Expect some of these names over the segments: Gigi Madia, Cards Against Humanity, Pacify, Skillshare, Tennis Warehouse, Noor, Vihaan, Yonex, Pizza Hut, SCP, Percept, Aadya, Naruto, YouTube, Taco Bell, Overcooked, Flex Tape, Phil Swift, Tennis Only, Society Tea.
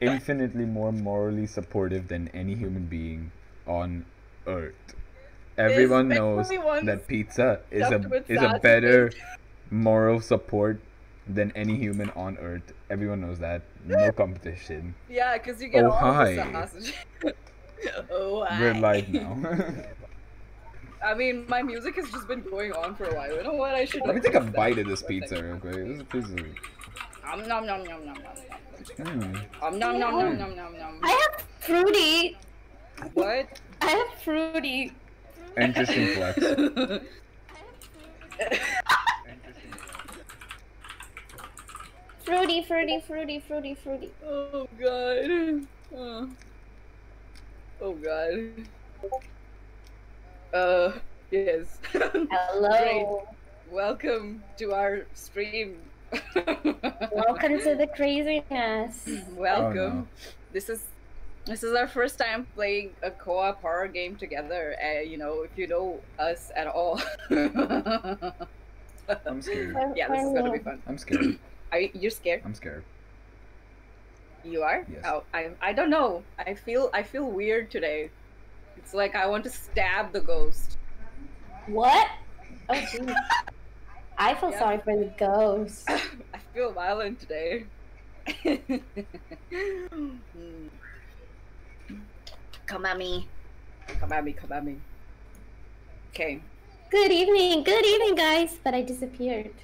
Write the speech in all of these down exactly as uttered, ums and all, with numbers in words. infinitely more morally supportive than any human being on earth. Everyone knows that pizza is a is a better moral support than any human on earth. Everyone knows that. No competition. Yeah, because you get oh, all hi. the sausages. Oh, hi. We're live now. I mean, my music has just been going on for a while. You know what? I should. Let me take a bite of this pizza real quick. This is pizza. Om nom nom nom nom nom. Om nom nom nom nom nom nom. I have fruity. What? I have fruity. Interesting flex. Interesting flex. Fruity, fruity, fruity, fruity, fruity. Oh god. Oh, oh god. Uh, yes. Hello. Great. Welcome to our stream. Welcome to the craziness. Welcome. Oh, no. This is this is our first time playing a co-op horror game together. Uh, you know, if you know us at all. I'm scared. Yeah, this is gonna be fun. I'm scared. Are you, you're scared? I'm scared. You are? Yes. Oh, I I don't know. I feel I feel weird today. It's like I want to stab the ghost. What? Oh, geez. I feel yeah. sorry for the ghost. I feel violent today. Come at me. Come at me, come at me. Okay. Good evening, good evening, guys. But I disappeared.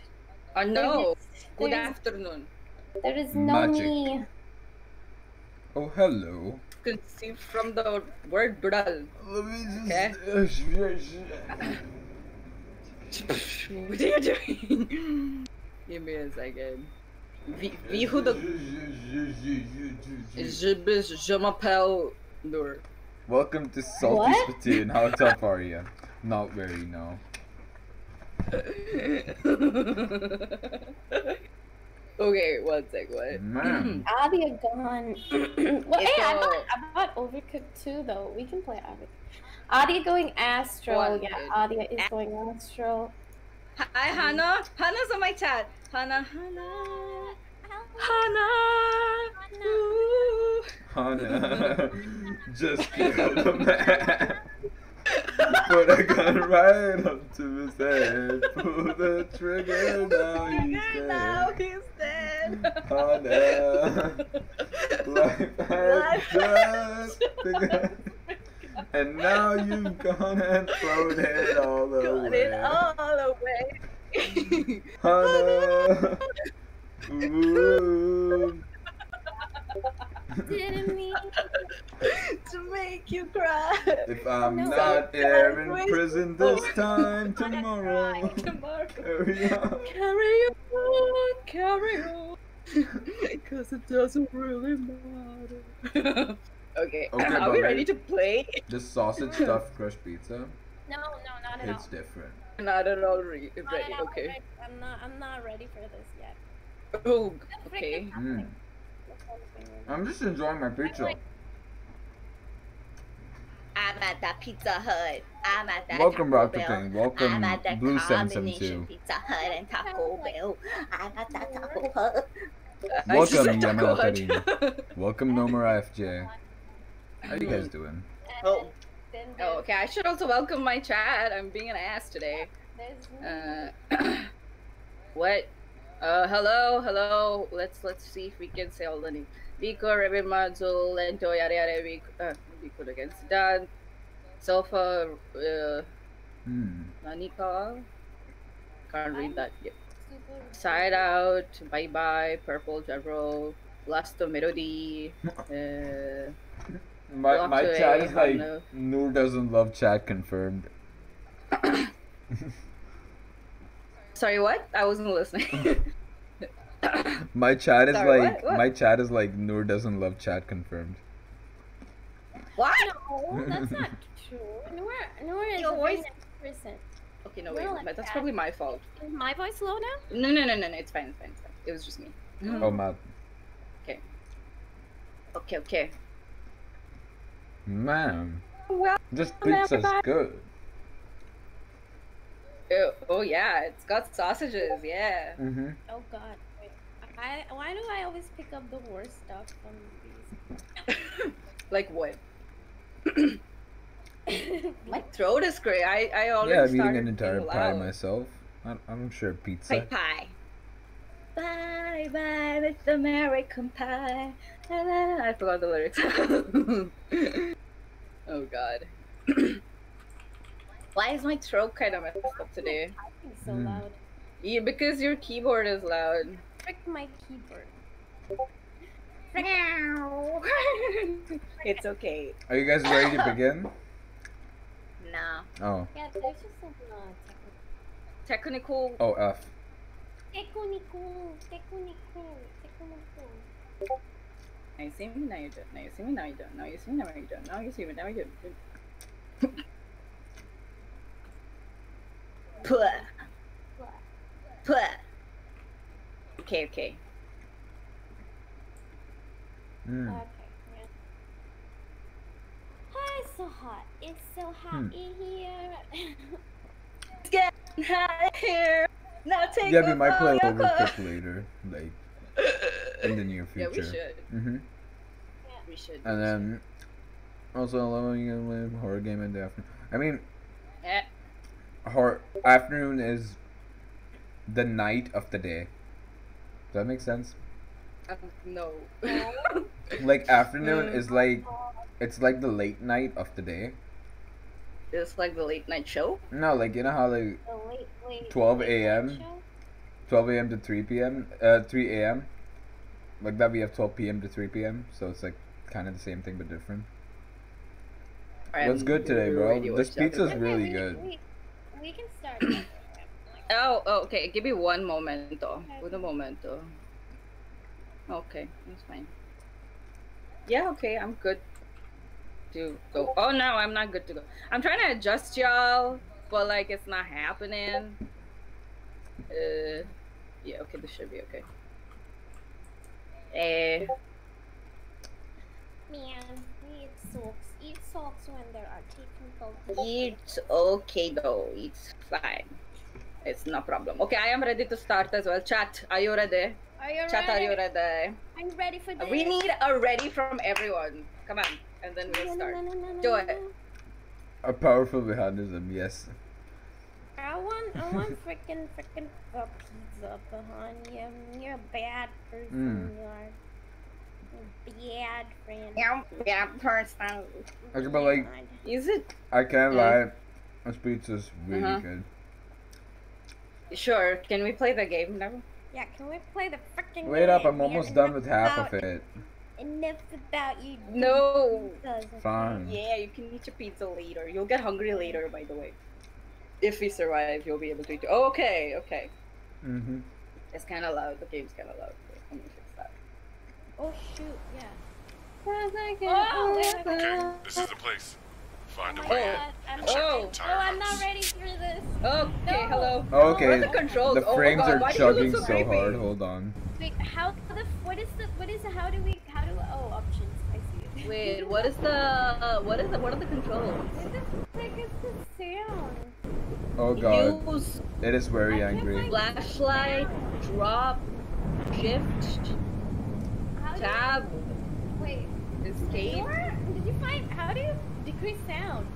Oh, no. Is, good afternoon. Is, there is no Magic. me. Oh, hello. Can see from the word brutal. Let me just... Okay. What are you doing? Give me a second. V v who the... Je m'appelle Noor. Welcome to Salty Spittoon. How tough are you? Not very, no. Okay, one sec, what? Aadya gone. Well, it's hey, a... I bought, I bought Overcooked too, though. We can play Aadya. Aadya going astral. One yeah, minute. Aadya is going astral. Hi, Hannah. Hannah's on my chat. Hannah, Hannah. Hannah. Hannah. Just came out of the map. Put a gun right up to his head. Pull the trigger, now he's dead. Now he's dead. Hannah. Life has just begun. And now you've gone and thrown it all away. Thrown it all away. Hannah. Ooh. Didn't mean to make you cry. If I'm no, not there in wait. prison this time tomorrow, tomorrow. Carry on, carry on, carry on. Because it doesn't really matter. Okay, okay, are we ready to play? The sausage stuffed crushed pizza? No, no, not at all. It's different. Not at all re not ready, at all okay. Ready. I'm not, I'm not ready for this yet. Oh, okay. Mm. I'm just enjoying my pizza. I'm at that Pizza Hut. I'm at that Welcome Taco Bell. Thing. Welcome I'm at that Blue combination Pizza Hut and Taco Bell. I'm at that Taco Hut. Welcome, Taco Hut. Welcome, Nomura F J. How you guys doing? Oh. oh, okay. I should also welcome my chat. I'm being an ass today. Uh, what? Uh, hello, hello. Let's let's see if we can say all the names. Vico, Rebimazo, Lento, Yare Yare, Vico, Vico against Dan, Sofa, uh, hmm. Nanika. Can't read that yet. Side Out, Bye Bye, Purple, Jabro, Lasto Melody. Uh, my my chat is like, Noor doesn't love chat confirmed. Sorry, what? I wasn't listening. My chat is Sorry, like what? What? my chat is like Noor doesn't love chat confirmed. What? No, that's not true. Noor, Noor is Your a voice... nice person. Okay, no, wait, like that's that. probably my fault. Is my voice low now? No, no, no, no, no. It's fine, it's fine, it's fine. It was just me. Mm. Oh, man. Okay. Okay, okay. Man, well, this pizza's everybody. good. Ew. Oh yeah, it's got sausages, yeah. Mm-hmm. Oh god, wait, I I, why do I always pick up the worst stuff from these? Like what? My throat is great. I, I already Yeah, I'm eating an entire pie out. myself. I'm, I'm sure pizza. Pie pie. Bye bye, it's American pie. I forgot the lyrics. Oh god. Why is my throat kind of messed up today? I think so mm. loud. Yeah, because your keyboard is loud. Frick my keyboard. It's okay. Are you guys ready to begin? Nah. Oh. Yeah, there's just some uh, technical. Technical. Oh, F. Technical. Technical. Technical. Now you see me, now you don't. Now you see me, now you don't. Now you see me, now you don't. Now you see me, now you don't. Puh. Puh. Okay, okay. Mm. Okay. Yeah. Hi, it's so hot. It's so hot hmm. in here. It's getting hot here. Now take yeah, we might play Overcooked later, like in the near future. Yeah, we should. Mm-hmm. Yeah, we should. And we then should. Also allowing you to play horror game in the afternoon. I mean, yeah. horror afternoon is the night of the day. Does that make sense? Um, no. Like afternoon mm. is like, it's like the late night of the day. It's like the late night show? No, like you know how like twelve A M twelve A M to three P M Uh, three A M Like that we have twelve P M to three P M So it's like kind of the same thing but different. I'm What's good today, bro? This pizza's okay, really we, good. We, we can start. Like, oh, oh, okay. Give me one moment, though. Okay. One moment, though. Okay, that's fine. Yeah, okay, I'm good to go. Oh no, I'm not good to go. I'm trying to adjust y'all, but like it's not happening. Uh, yeah, okay, this should be okay. Eh. Man, it sucks. It sucks when there are technical problems. It's okay though. It's fine. It's no problem. Okay, I am ready to start as well. Chat, are you ready? Are you Chat, ready? are you ready? I'm ready for this. We need a ready from everyone. Come on, and then we'll start. No, no, no, no, Do it. A powerful Vihanism, yes. I want, I want freaking, freaking uh, pizza, Vihaan. You're, you're a bad person. Mm. You are a bad friend. You're a bad person. Okay, but like, is it? I can't lie. This pizza's really uh-huh. good. Sure. Can we play the game now? Yeah, can we play the freaking game? Wait up, I'm almost done with half of it. Enough about you. No. Fine. Yeah, you can eat your pizza later. You'll get hungry later, by the way. If we survive, you'll be able to eat it. Oh, okay, okay. Mm-hmm. It's kind of loud. The game's kind of loud. Let me fix that. Oh, shoot, yeah. Oh, okay, this is the place. Find a way in. Oh, oh, oh, I'm not ready for this. Okay, hello. Oh, okay, the, controls? the frames oh, are Why chugging so, so hard. Hold on. Wait, how the what is the what is the how do we how do oh options? I see it. Wait, what is the uh, what is the what are the controls? It is like it's the sound. Oh god, Use, it is very I angry. Flashlight, drop, shift, how tab. You, wait, escape. Your, did you find how do you? Decrease sound.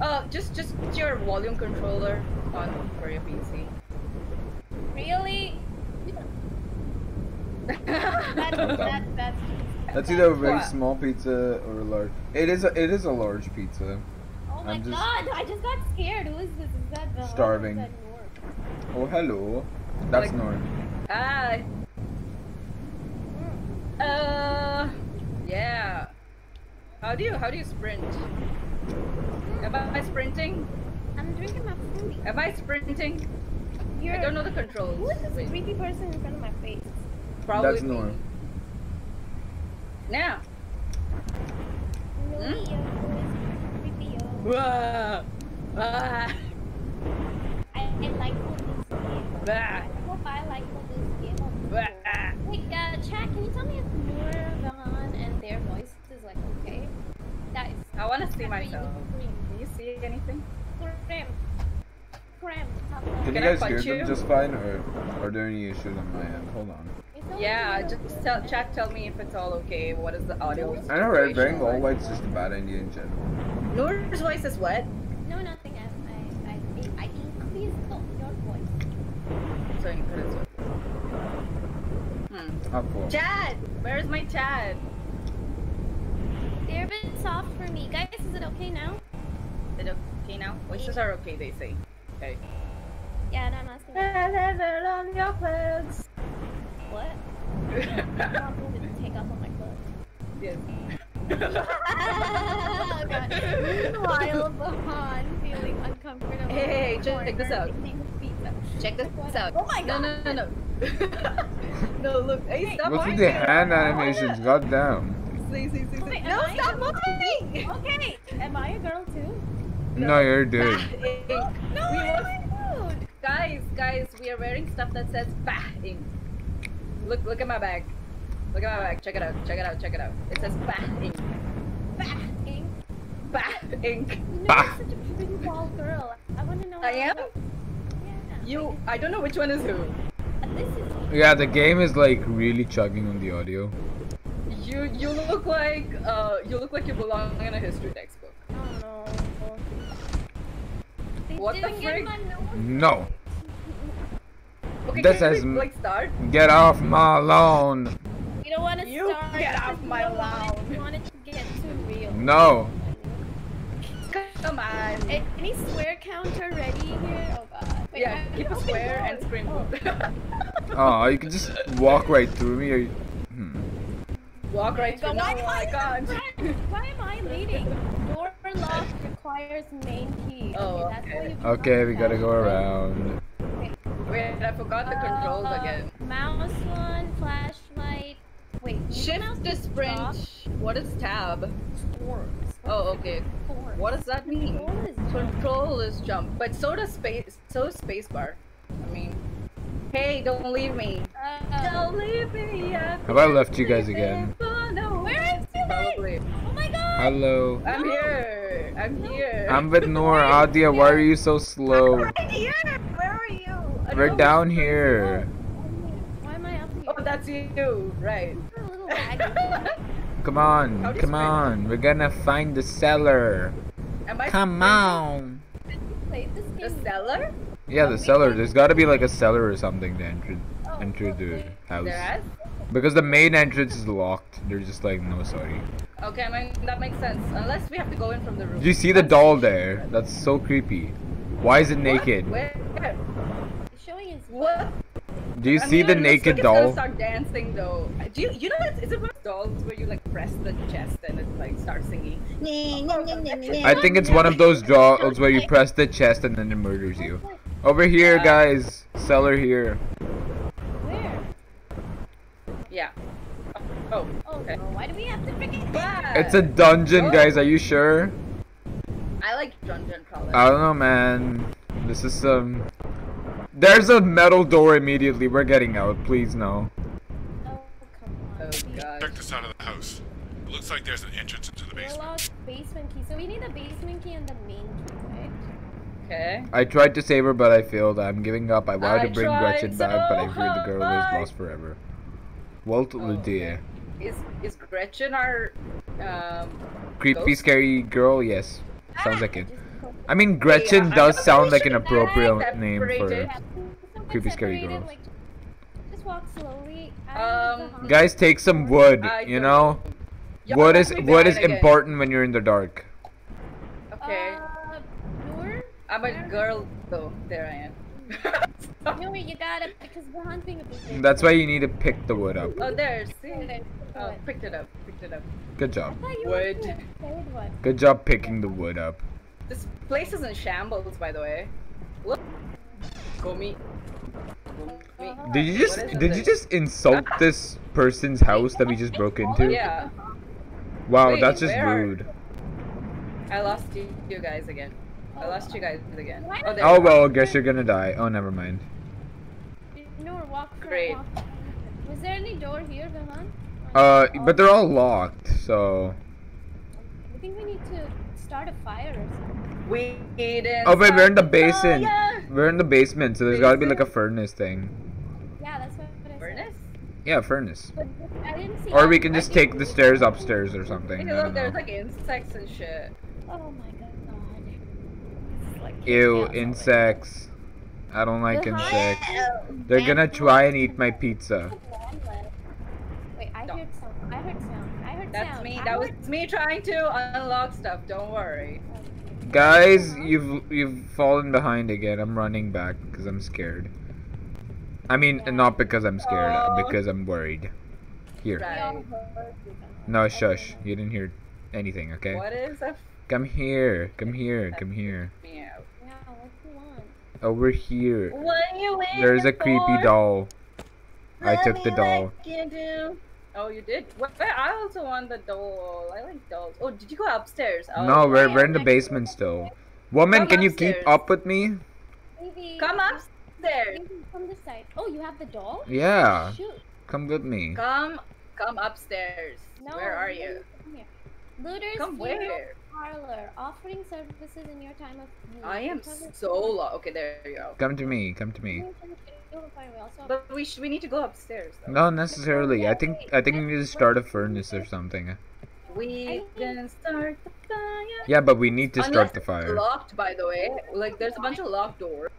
Uh, just just put your volume controller on for your P C. Really? Yeah. that's, that's, that's, that's either a very what? small pizza or a large. It is a, it is a large pizza. Oh my just god! I just got scared. Who is this? Is that the starving? Is that Noor? Oh hello. That's like, Noor. Ah. Uh, uh. Yeah. How do you how do you sprint? Am I sprinting? I'm drinking my food. Am I sprinting? You're... I don't know the controls. Who is this creepy person in front of my face? Probably. That's Noor. Now. No, hmm? Ah. I, I like all this game. I hope I like all this game. Wait, uh, chat, can you tell me if Noor, Vihaan, and their voice? Like, okay, that is I want to see myself. Do you see anything? Cram. Cram. Can, Can you guys hear you? them just fine, or are there any issues on my end? Hold on. It's Yeah, just tell, chat, tell me if it's all okay. What is the audio situation? I know, right? Wearing all white's just a bad idea in general. Noor's voice is what? No, nothing. I, I, I, I increased your voice. So increase it. Hmm. Up for. Chat! Where's my chat? They're a bit soft for me. Guys, is it okay now? Is it okay now? Voices are okay, they say. Okay. Yeah, no, I'm asking. Leather on your clothes. What? I'm not moving to take off on my clothes. Yes. Oh god. Meanwhile, Vihaan feeling uncomfortable. Hey, hey, hey, check this out. Check this what? out. Oh my god. No, no, no, no. No, look. Hey, stop moving. Look at the hand animations, goddamn. See, see, see, see. Wait, no, stop moving! Okay. Am I a girl too? No, no you're a dude. No, no I'm a dude. Guys, guys, we are wearing stuff that says bah ink. Look, look at my bag. Look at my bag. Check it out. Check it out. Check it out. It says Bah Ink. Bah Ink. Bah Ink. No, bah. You're such a pinball girl. I want to know. I am. Yeah. You. I don't know which one is who. This is. Yeah, the game is like really chugging on the audio. You. You look like. Uh. You look like you belong in a history textbook. Oh no. What the frick? No. Okay, this is we, like, start? Get off my lawn. You don't want to start. Get off my lawn. You want it to get too real. No. Come on. Any swear counter ready here? Oh god. Wait, yeah, I keep a swear and scream. Oh. Oh, you can just walk right through me. Or you... hmm. Walk right through. Why, no, why, am I I why am I leading? Door lock requires main key. Oh. Okay, okay. That's why you okay we gotta go around. Wait, I forgot the controls uh, again. Mouse one, flashlight. Wait, shift to sprint. What is tab? Score. Oh, okay. Score. What does that mean? Control is jump. Control is jump. But so does space. So is spacebar. I mean, hey, don't leave me. Uh, don't leave me. I've Have I left you guys again? Oh, no. Where is you guys? Oh my god. Hello. I'm no. here. I'm no. here. I'm with Noor. Aadya, why are you so slow? I'm right here. Where are you? We're down here. Why am I up here? Oh, that's you, right? Come on, come on. We're gonna find the cellar. Am I come on. The cellar? Yeah, the cellar. There's gotta be like a cellar or something to enter, enter the house. Because the main entrance is locked. They're just like, no, sorry. Okay, I mean, that makes sense. Unless we have to go in from the room. You see the doll there? That's so creepy. Why is it naked? Where? What? Do you I see mean, the naked like doll? It's gonna start dancing though. Do you you know it's, it's about dolls where you like press the chest and it like starts singing. I think it's one of those dolls where you press the chest and then it murders you. Over here, uh, guys. Cellar here. Where? Yeah. Oh. Oh. Okay. Why do we have to freaking? But... It's a dungeon, oh. guys. Are you sure? I like dungeon crawlers. I don't know, man. This is some. Um... There's a metal door immediately. We're getting out. Please, no. Oh, come on. Oh, God. Check this out of the house. It looks like there's an entrance into the basement. We lost basement key. So we need the basement key and the main key, right? Okay. I tried to save her, but I failed. I'm giving up. I wanted I to bring Gretchen so back, but I feared the girl was lost forever. Walt oh, Ludia. Okay. Is, is Gretchen our, um... creepy, ghost? Scary girl? Yes. Sounds ah! like it. I mean, Gretchen yeah, does sound like an appropriate name for creepy, scary girls. Like, just walk slowly. Um, guys, take some wood. I you know, yeah, wood is wood is again. important when you're in the dark. Okay. Uh, Noor? I'm a girl, though. There I am. No, you got it because we're hunting a bit. That's why you need to pick the wood up. Oh, there. See. Oh, picked it up. Picked it up. Good job. Wood. Good job picking the wood up. This place is in shambles, by the way. Look, go me. Did you just did this? you just insult this person's house that we just broke into? Yeah. Wow, Wait, that's just where? rude. I lost you, you guys again. I lost you guys again. Oh, oh well, I guess you're gonna die. Oh, never mind. Noor, walk Great. Walk. Was there any door here, Vihaan? Uh, but they're all locked, so. I think we need to start a fire or something. We didn't oh wait, we're in the basement. Oh, yeah. We're in the basement, so there's basement. gotta be like a furnace thing. Yeah, that's what I said. Furnace? Yeah, furnace. I didn't see or we can just I take the stairs upstairs or something. Because look, there's like insects and shit. Oh my god. It's like ew, insects. I don't like the insects. Home? They're gonna try and eat my pizza. Wait, I heard sound. I heard sound. I heard That's sound. me. That I was me trying to unlock stuff. Don't worry. Guys, you've you've fallen behind again. I'm running back because I'm scared. I mean, not because I'm scared, oh. because I'm worried. Here. Right. No, shush. You didn't hear anything, okay? What is a Come here. Come here. Come here. Over here. What are you There's a creepy for? doll. Let I took the doll. Do. Oh, you did? Well, I also want the doll. I like dolls. Oh, did you go upstairs? Oh, no, we're, we're in the basement still. Woman, Come can upstairs. you keep up with me? Maybe. Come upstairs. From this side. Oh, you have the doll? Yeah. Shoot. Come with me. Come, come upstairs. No, where are you? Come here. Looters Come where? Parlor, offering services in your time of need. I am so low. Okay, there you go. Come to me. Come to me. But we should, we need to go upstairs. Though. Not necessarily. I think I think we need to start a furnace or something. We can start the fire. Yeah, but we need to Unless start the fire. It's locked, by the way. Like there's a bunch of locked doors.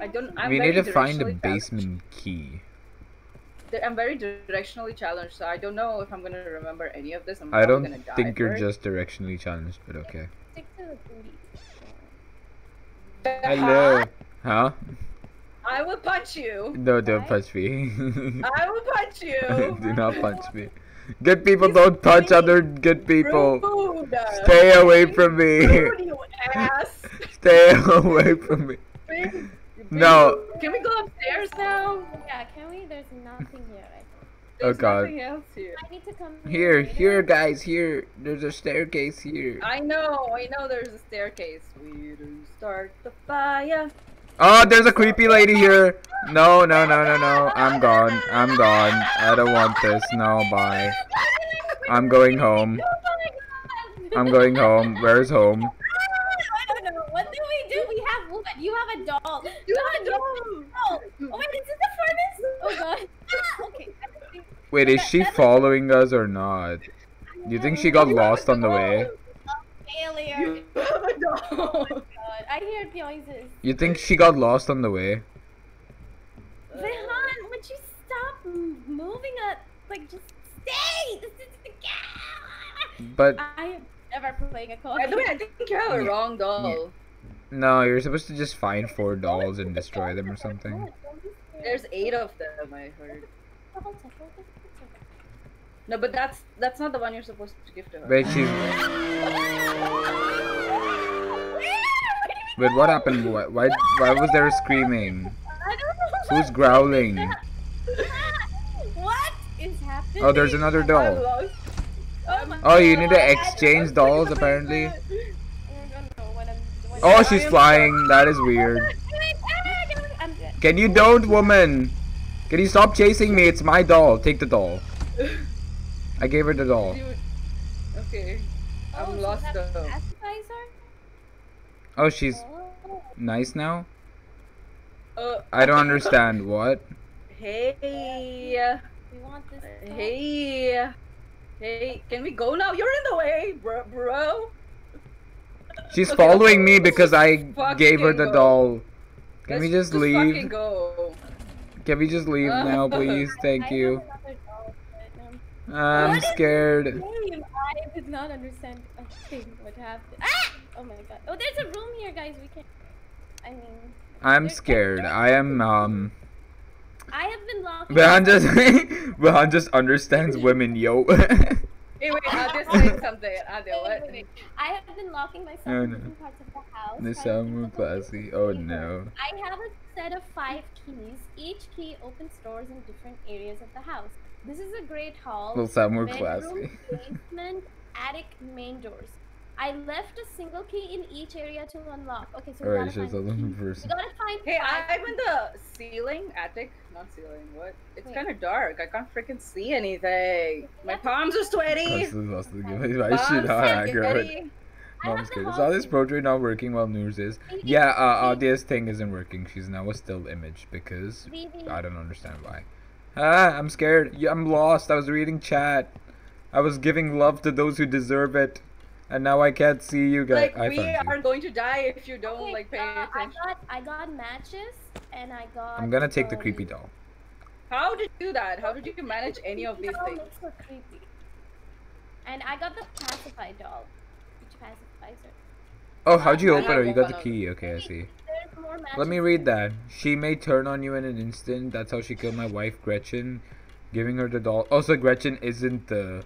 I don't. I'm we need to find a basement challenged. key. I'm very directionally challenged, so I don't know if I'm gonna remember any of this. I'm I don't gonna think die you're first. just directionally challenged, but okay. Hello. Huh? I will punch you. No, don't punch me. I will punch you. Do not punch me. Good people don't punch other good people. Stay away from me. You ass. Stay away from me. No. Can we go upstairs now? Yeah, can we? There's nothing here. Right now. There's oh god. Nothing else here. I need to come here. Here, here, guys, here. There's a staircase here. I know, I know. There's a staircase. We start the fire. Oh, there's a creepy lady here. No, no, no, no, no. I'm gone. I'm gone. I don't want this. No, bye. I'm going home. I'm going home. Where's home? You have a doll. You have a doll. Oh, wait, is it the furnace? Oh god. Okay. Wait, is she following us or not? You think she got lost on the way? Failure. You have a doll. Oh my god. I hear noises. You think she got lost on the way? Vihaan, would you stop moving up? Like, just stay. This is the game. But I am never playing a card. By the way, I think you have a wrong doll. No, you're supposed to just find four dolls and destroy them or something. There's eight of them, I heard. No, but that's that's not the one you're supposed to give to her. Wait, she's... Wait, what happened? Why, why, why was there screaming? Who's growling? What is happening? Oh, there's another doll. Oh, you need to exchange dolls, apparently. Oh, she's flying. That is weird. Can you don't, woman? Can you stop chasing me? It's my doll. Take the doll. I gave her the doll. Okay. I'm oh, lost though. Oh, she's nice now? Uh, I don't understand. What? Hey. We want this doll. Hey. Hey. Can we go now? You're in the way, bro. bro. She's okay, following me because I gave her the go. doll. Can let's we just, just leave? Go. Can we just leave uh, now, please? Thank I, I you. Doll, but, um, I'm what scared. I did not understand a thing what happened. Ah! Oh my god. Oh, there's a room here, guys. We can. I mean. I'm scared. I am. Um. I have been locked. Vihaan just. Vihaan just understands women, yo. Hey, wait, Aadya said something. Aadya, what? Wait, wait, wait. I have been locking myself oh, no. in parts of the house. This sounds classy. Oh no. I have a set of five keys. Each key opens doors in different areas of the house. This is a great hall. Well, sound more classy. Basement, attic, main doors. I left a single key in each area to unlock. Okay, so right, we gotta find. Person. We gotta find. Hey, five. I'm in the ceiling, attic, not ceiling. What? It's Wait. kinda dark. I can't freaking see anything. My palms are sweaty. Why should I accurate? Mom's good. Is all this portrait not working while Noor's is? Yeah, uh, Aadya's thing isn't working. She's now a still image because I don't understand why. Ah, I'm scared. I'm lost. I was reading chat. I was giving love to those who deserve it. And now I can't see you guys. Like, we are going to die if you don't, okay, like, pay uh, attention. I got, I got matches, and I got... I'm gonna take um, the creepy doll. How did you do that? How did you manage any of these things? So creepy. And I got the Pacify doll. Which pacifies her. Oh, how'd you open her? You got the key. Okay, I see. Let me read that. She may turn on you in an instant. That's how she killed my wife, Gretchen. Giving her the doll. Oh, so Gretchen isn't the...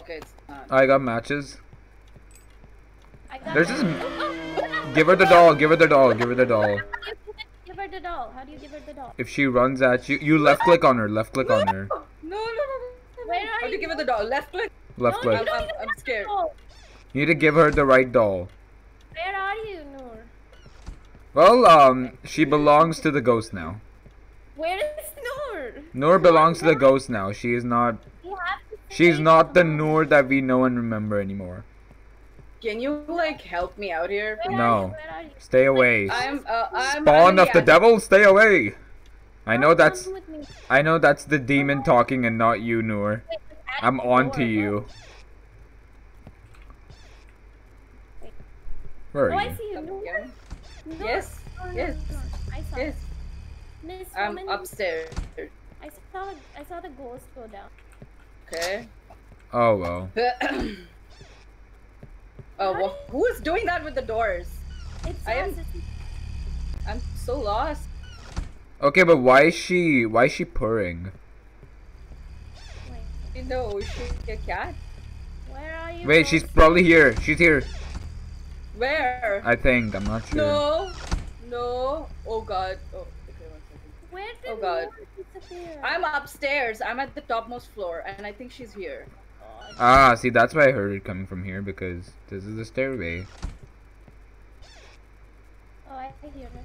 Okay, it's not. I got matches. There's this. Give her the doll. Give her the doll. Give her the doll. Give her the doll. How do you give her the doll? If she runs at you, you left click on her. Left click no. on her. No, no, no. no. Where are How you? How do you give her the doll? Left click. Left no, click. I'm, I'm scared. You need to give her the right doll. Where are you, Noor? Well, um, she belongs to the ghost now. Where is Noor? Noor belongs to the ghost now. She is not. She's not the Noor that we know and remember anymore. Can you like help me out here? Where no, stay away. I'm, uh, I'm spawn of the devil. Stay away. I know that's, I know that's the demon talking and not you, Noor. I'm on to you. Where are you? Oh, I see you, Noor. Yes, yes, yes. I'm upstairs. I saw, I saw the ghost go down. Okay. Oh well. Oh, well, who is doing that with the doors? It's I am. I'm so lost. Okay, but why is she? Why is she purring? You know, is she a cat? Where are you? Wait, she's probably here. She's here. Where? I think I'm not sure. No, no. Oh God. Oh, okay, one second. Where did oh God. Disappear? I'm upstairs. I'm at the topmost floor, and I think she's here. Ah, see, that's why I heard it coming from here, because this is the stairway. Oh, I hear her.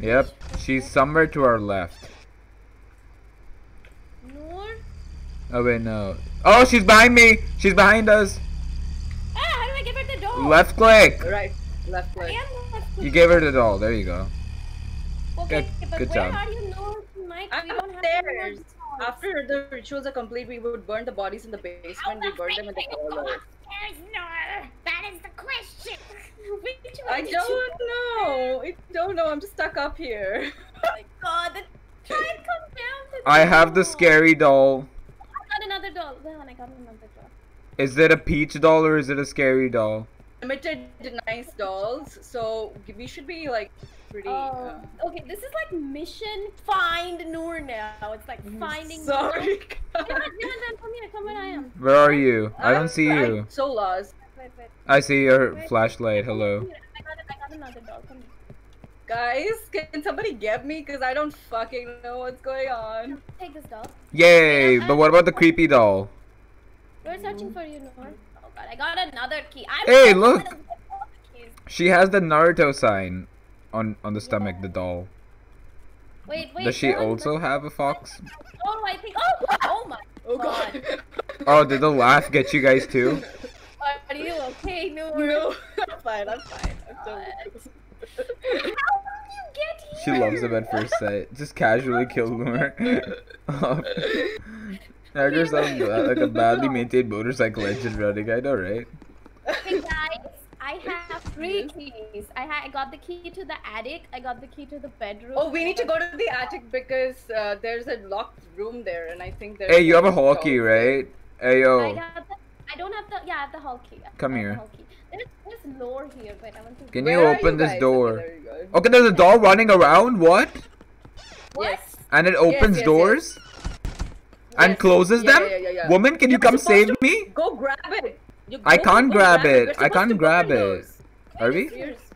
Yep, she's somewhere to our left. Noor? Oh, wait, no. Oh, she's behind me! She's behind us! Ah, how do I give her the doll? Left click! Right, left click. Left click. You gave her the doll, there you go. Okay, good, but good where job. Are you, Noor? Mike, I'm we don't upstairs. Have after the rituals are complete, we would burn the bodies in the basement. We burn them in the cellar. That is the question. I don't know. I don't know. I'm stuck up here. Oh my God! The time comes down to I have the scary doll. I got another doll. I got another doll. Is it a peach doll or is it a scary doll? Limited nice dolls, so we should be like. Pretty, um, uh, okay, this is like mission find Noor now. It's like finding sorry, Noor. Come here, come where I am. Where are you? I don't I'm, see I'm you. So lost. Wait, wait. I see your wait, flashlight. Hello. I got, I got another dog. Come guys, can somebody get me? Because I don't fucking know what's going on. Take this doll. Yay! But what about the creepy doll? We're searching for you, Noor. Oh God, I got another key. I'm hey, look! She has the Naruto sign. On on the stomach, yeah. The doll. Wait, wait. Does she no, also no. have a fox? Oh, I think. Oh, oh my. Oh God. Oh, did the laugh get you guys too? Are you okay, Noor? No, I'm fine. I'm fine. I'm done. How did you get here? She loves him at first sight. Just casually kill Noor. Naruto sounds like a badly maintained motorcycle engine running. I know, right? Hey guys. I have three keys. I, ha I got the key to the attic. I got the key to the bedroom. Oh, we need to go to the attic because uh, there's a locked room there, and I think there's. Hey, you have a hall key, right? Hey yo. I, the, I don't have the. Yeah, I have the hall key. Come here. The hall key. There's there's lore here, but I want to. Can you open you this door? Okay, there okay, there's a doll running around. What? What? Yes. And it opens yes, yes, doors. Yes. And yes. closes yeah, them. Yeah, yeah, yeah. Woman, can You're you come save me? Go grab it. I can't grab it. I can't grab it. Are we?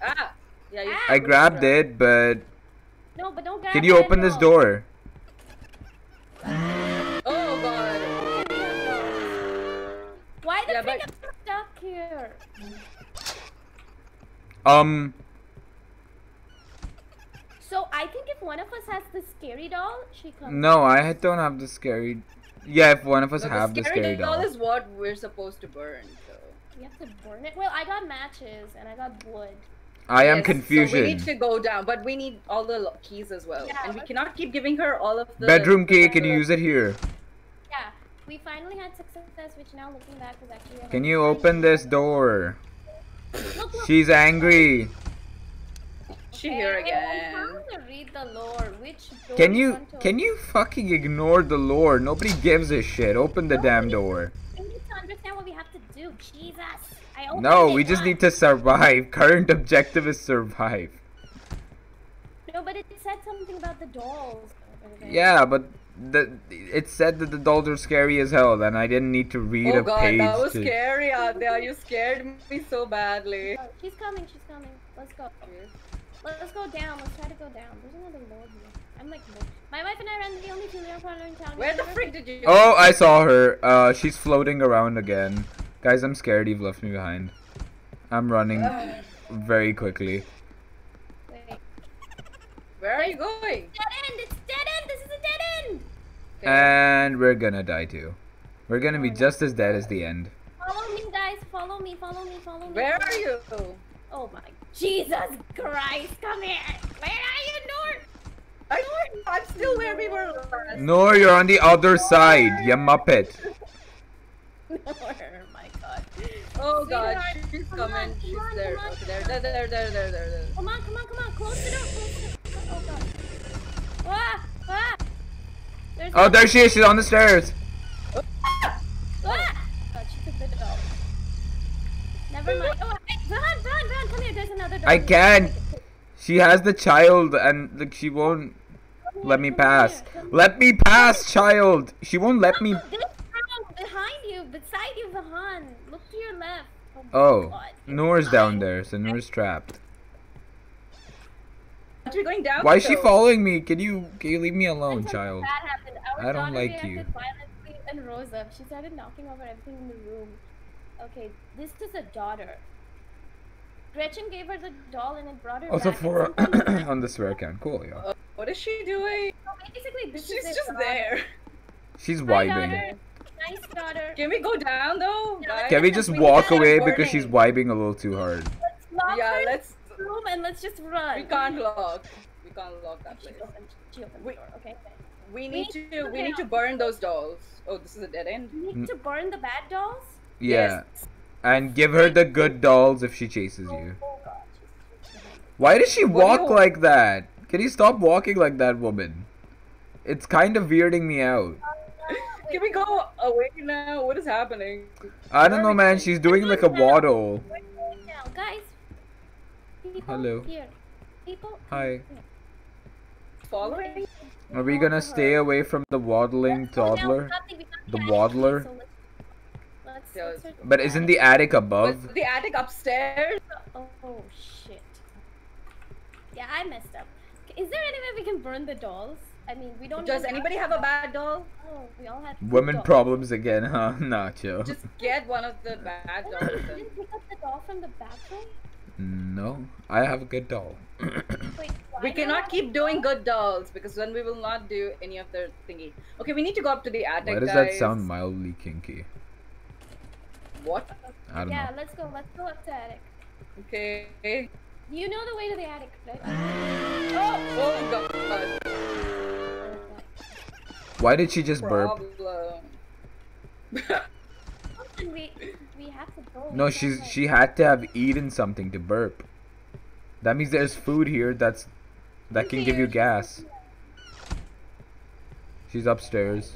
Ah, yeah, you I grabbed it, but. No, but don't grab it. Can you open this door? Oh God! Why the frick am I stuck here? Um. So I think if one of us has the scary doll, she comes. No, I don't have the scary. Yeah, if one of us no, have the scary, the scary doll. doll is what we're supposed to burn, so... You have to burn it? Well, I got matches and I got wood. I am yes, confused. So we need to go down, but we need all the keys as well. Yeah, and we cannot keep giving her all of the... Bedroom key, can you use it here? Yeah, we finally had success, which now looking back is actually... Can you open this door? Look, look. She's angry. She here again. I'm trying to read the lore. Which door can you, you can you fucking ignore the lore? Nobody gives a shit. Open the Nobody, damn door. We need to understand what we have to do. Jesus. I no, we just up. need to survive. Current objective is survive. No, but it said something about the dolls. Okay. Yeah, but the it said that the dolls are scary as hell, and I didn't need to read oh a God, page. Oh God, that was to... scary, Aadya. You scared me so badly. Oh, she's coming. She's coming. Let's go. Let's go down. Let's try to go down. There's another lord here. I'm like, no. My wife and I ran the only junior parlor in town. Where the frick did you? Oh, I saw her. Uh, she's floating around again. Guys, I'm scared. You've left me behind. I'm running uh, very quickly. Wait. Where are you going? It's dead end. It's dead end. This is a dead end. And we're gonna die too. We're gonna be just as dead as the end. Follow me, guys. Follow me. Follow me. Follow me. Where are you? Oh my Jesus Christ, come here! Where are you, Noor? I, I'm still where we were last. Noor, you're on the other Noor. side, you muppet. Noor, my God. Oh God, Sweetheart, she's coming. She's there. There, there, there, there, there, there. Come on, come on, come on. Close the door, close the door. Oh God. Ah, ah. There's oh, there she is. She's on the stairs. Ah. Ah. Ah. God, she took the dog. Never mind. Oh, Vihaan, Vihaan, Vihaan, come here, there's another door. I can't. She has the child and like she won't here, let me pass. Here, let me pass, child. She won't let oh, me. This room behind you, beside you, Vihaan. Look to your left. Oh, oh Noor's down there, so Noor's trapped. You're going down. Why is she following me? Can you, can you leave me alone, Until child? That happened. Our I don't like you. And rose up. She started knocking over everything in the room. Okay, this is a daughter. Gretchen gave her the doll and it brought her also back. Also for on the swear count. Cool, yeah. Uh, what is she doing? So basically, this She's is just daughter. there. She's wibing. Nice daughter. Can we go down though? Yeah, Can we just we walk away because she's wibing a little too hard? Let's lock yeah, her let's room and let's just run. We can't lock. We can't lock that place. She opened, she opened we, the door. Okay. We need we, to okay, we need to burn those dolls. Oh, this is a dead end. We need to burn the bad dolls? Yeah. Yes. And give her the good dolls if she chases you. Why does she walk like that? Can you stop walking like that, woman? It's kind of weirding me out. Can we go away now? What is happening? I don't know, man. She's doing like a waddle. Guys. Hello. Hi. Following? Are we gonna stay away from the waddling toddler? The waddler? But isn't the attic above? Was the attic upstairs? Oh, oh shit. Yeah, I messed up. Is there any way we can burn the dolls? I mean, we don't. Does anybody have a bad doll? Oh, we all have. Women dolls. Problems again, huh? Nacho. Just get one of the bad dolls. You didn't pick up the doll from the bathroom? No, I have a good doll. Wait, we cannot keep doing good dolls because then we will not do any of their thingy. Okay, we need to go up to the attic. Why does guys. that sound mildly kinky? What? I don't yeah, know. let's go. Let's go up to the attic. Okay. You know the way to the attic, right? Oh! Oh God! Why did she just Problem. burp? we, we have to go. No, she's she had to have eaten something to burp. That means there's food here that's that can give you gas. She's upstairs.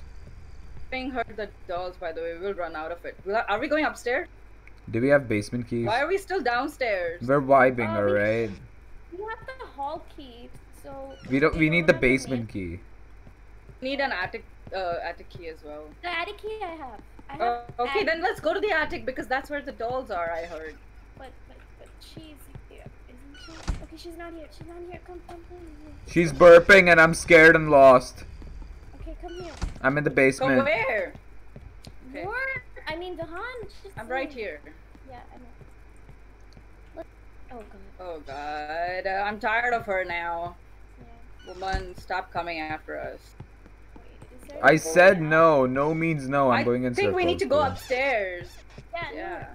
Hurt the dolls, by the way. We'll run out of it. Are we going upstairs? Do we have basement keys? Why are we still downstairs? We're vibing, um, alright. We have the hall key, so we don't. We need the basement key. Need an attic, uh, attic key as well. The attic key I have. I have uh, okay, attic. then let's go to the attic because that's where the dolls are. I heard. But but but she's here, isn't she? Okay, she's not here. She's not here. Come come please. She's burping, and I'm scared and lost. Okay, come here. I'm in the basement. Go where? Okay. Where? I mean, Vihaan. I'm right here. Yeah, I know. Let's... Oh God. Oh God. Uh, I'm tired of her now. Yeah. Woman, stop coming after us. Wait, there... I oh, said yeah. no. No means no. I'm I going in circles. I think we need to go upstairs. Yeah. yeah.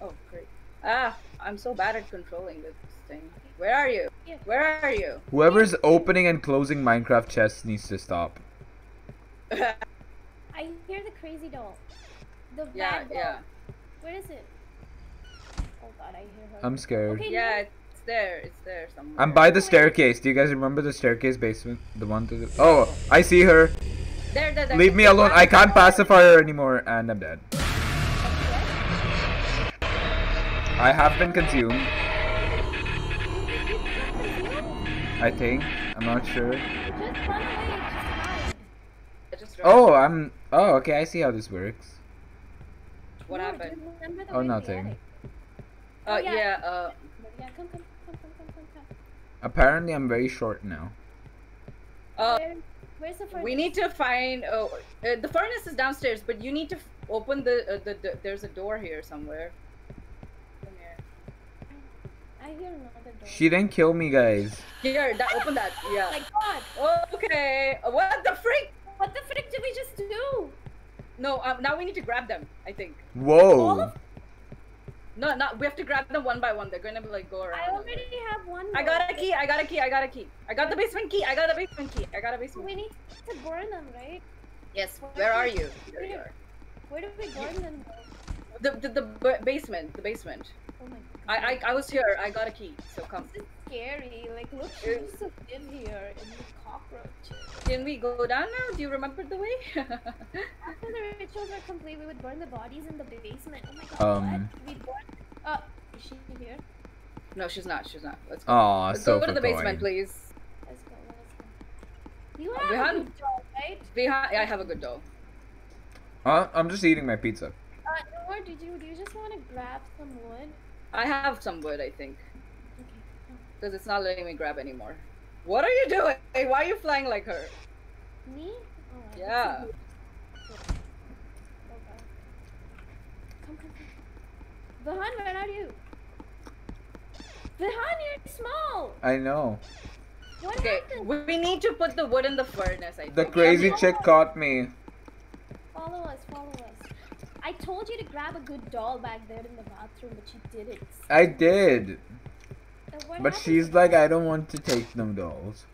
No. Oh great. Ah, I'm so bad at controlling this thing. Where are you? Where are you? Whoever's opening and closing Minecraft chests needs to stop. I hear the crazy doll. The bad yeah, doll. Yeah. Where is it? Oh god, I hear her. I'm scared. Okay, yeah, it's there. It's there somewhere. I'm by the staircase. Do you guys remember the staircase basement? The one to the... Oh, I see her. There, there, there. Leave me alone. I can't pacify her anymore. And I'm dead. I have been consumed. I think. I'm not sure. Oh, I'm... Oh, okay. I see how this works. What happened? Oh, nothing. Oh, yeah, uh... Apparently, I'm very short now. Uh, Where's the furnace? We need to find... Oh, uh, the furnace is downstairs, but you need to f open the, uh, the... the There's a door here somewhere. I hear another door. She didn't kill me, guys. Here, that, open that. Yeah. Oh my god. Oh, okay. What the frick? What the frick did we just do? No. Um, now we need to grab them. I think. Whoa. All of... No, no. We have to grab them one by one. They're gonna like go around. I already have one. I got a key. I got a key. I got a key. I got the basement key. I got a basement key. I got a basement. We need to burn them, right? Yes. Where, Where are you? There you are. Where do we burn them? The the the basement. The basement. Oh my god. I, I I was here. I got a key. So come. This is scary. Like look who's in here in the cockroach. Can we go down now? Do you remember the way? After the rituals were complete, we would burn the bodies in the basement. Oh my god. Um. We burn. Uh, is she here? No, she's not. She's not. Let's go. Oh, Let's so go to the basement, please. Let's go. Let's go. You have Vihaan, a good doll, right? Vihaan, yeah, I have a good doll. Uh, I'm just eating my pizza. Uh, Noor, did you do you just want to grab some wood? I have some wood, I think. Because it's not letting me grab anymore. What are you doing? Why are you flying like her? Me? Oh, yeah. Oh, come, come, come. Vihaan, where are you? Vihaan, you're small! I know. What okay, happened? We need to put the wood in the furnace, I think. The crazy yeah, chick caught me. Follow us, follow us. I told you to grab a good doll back there in the bathroom, but you didn't. I did. But she's like, I don't want to take them dolls.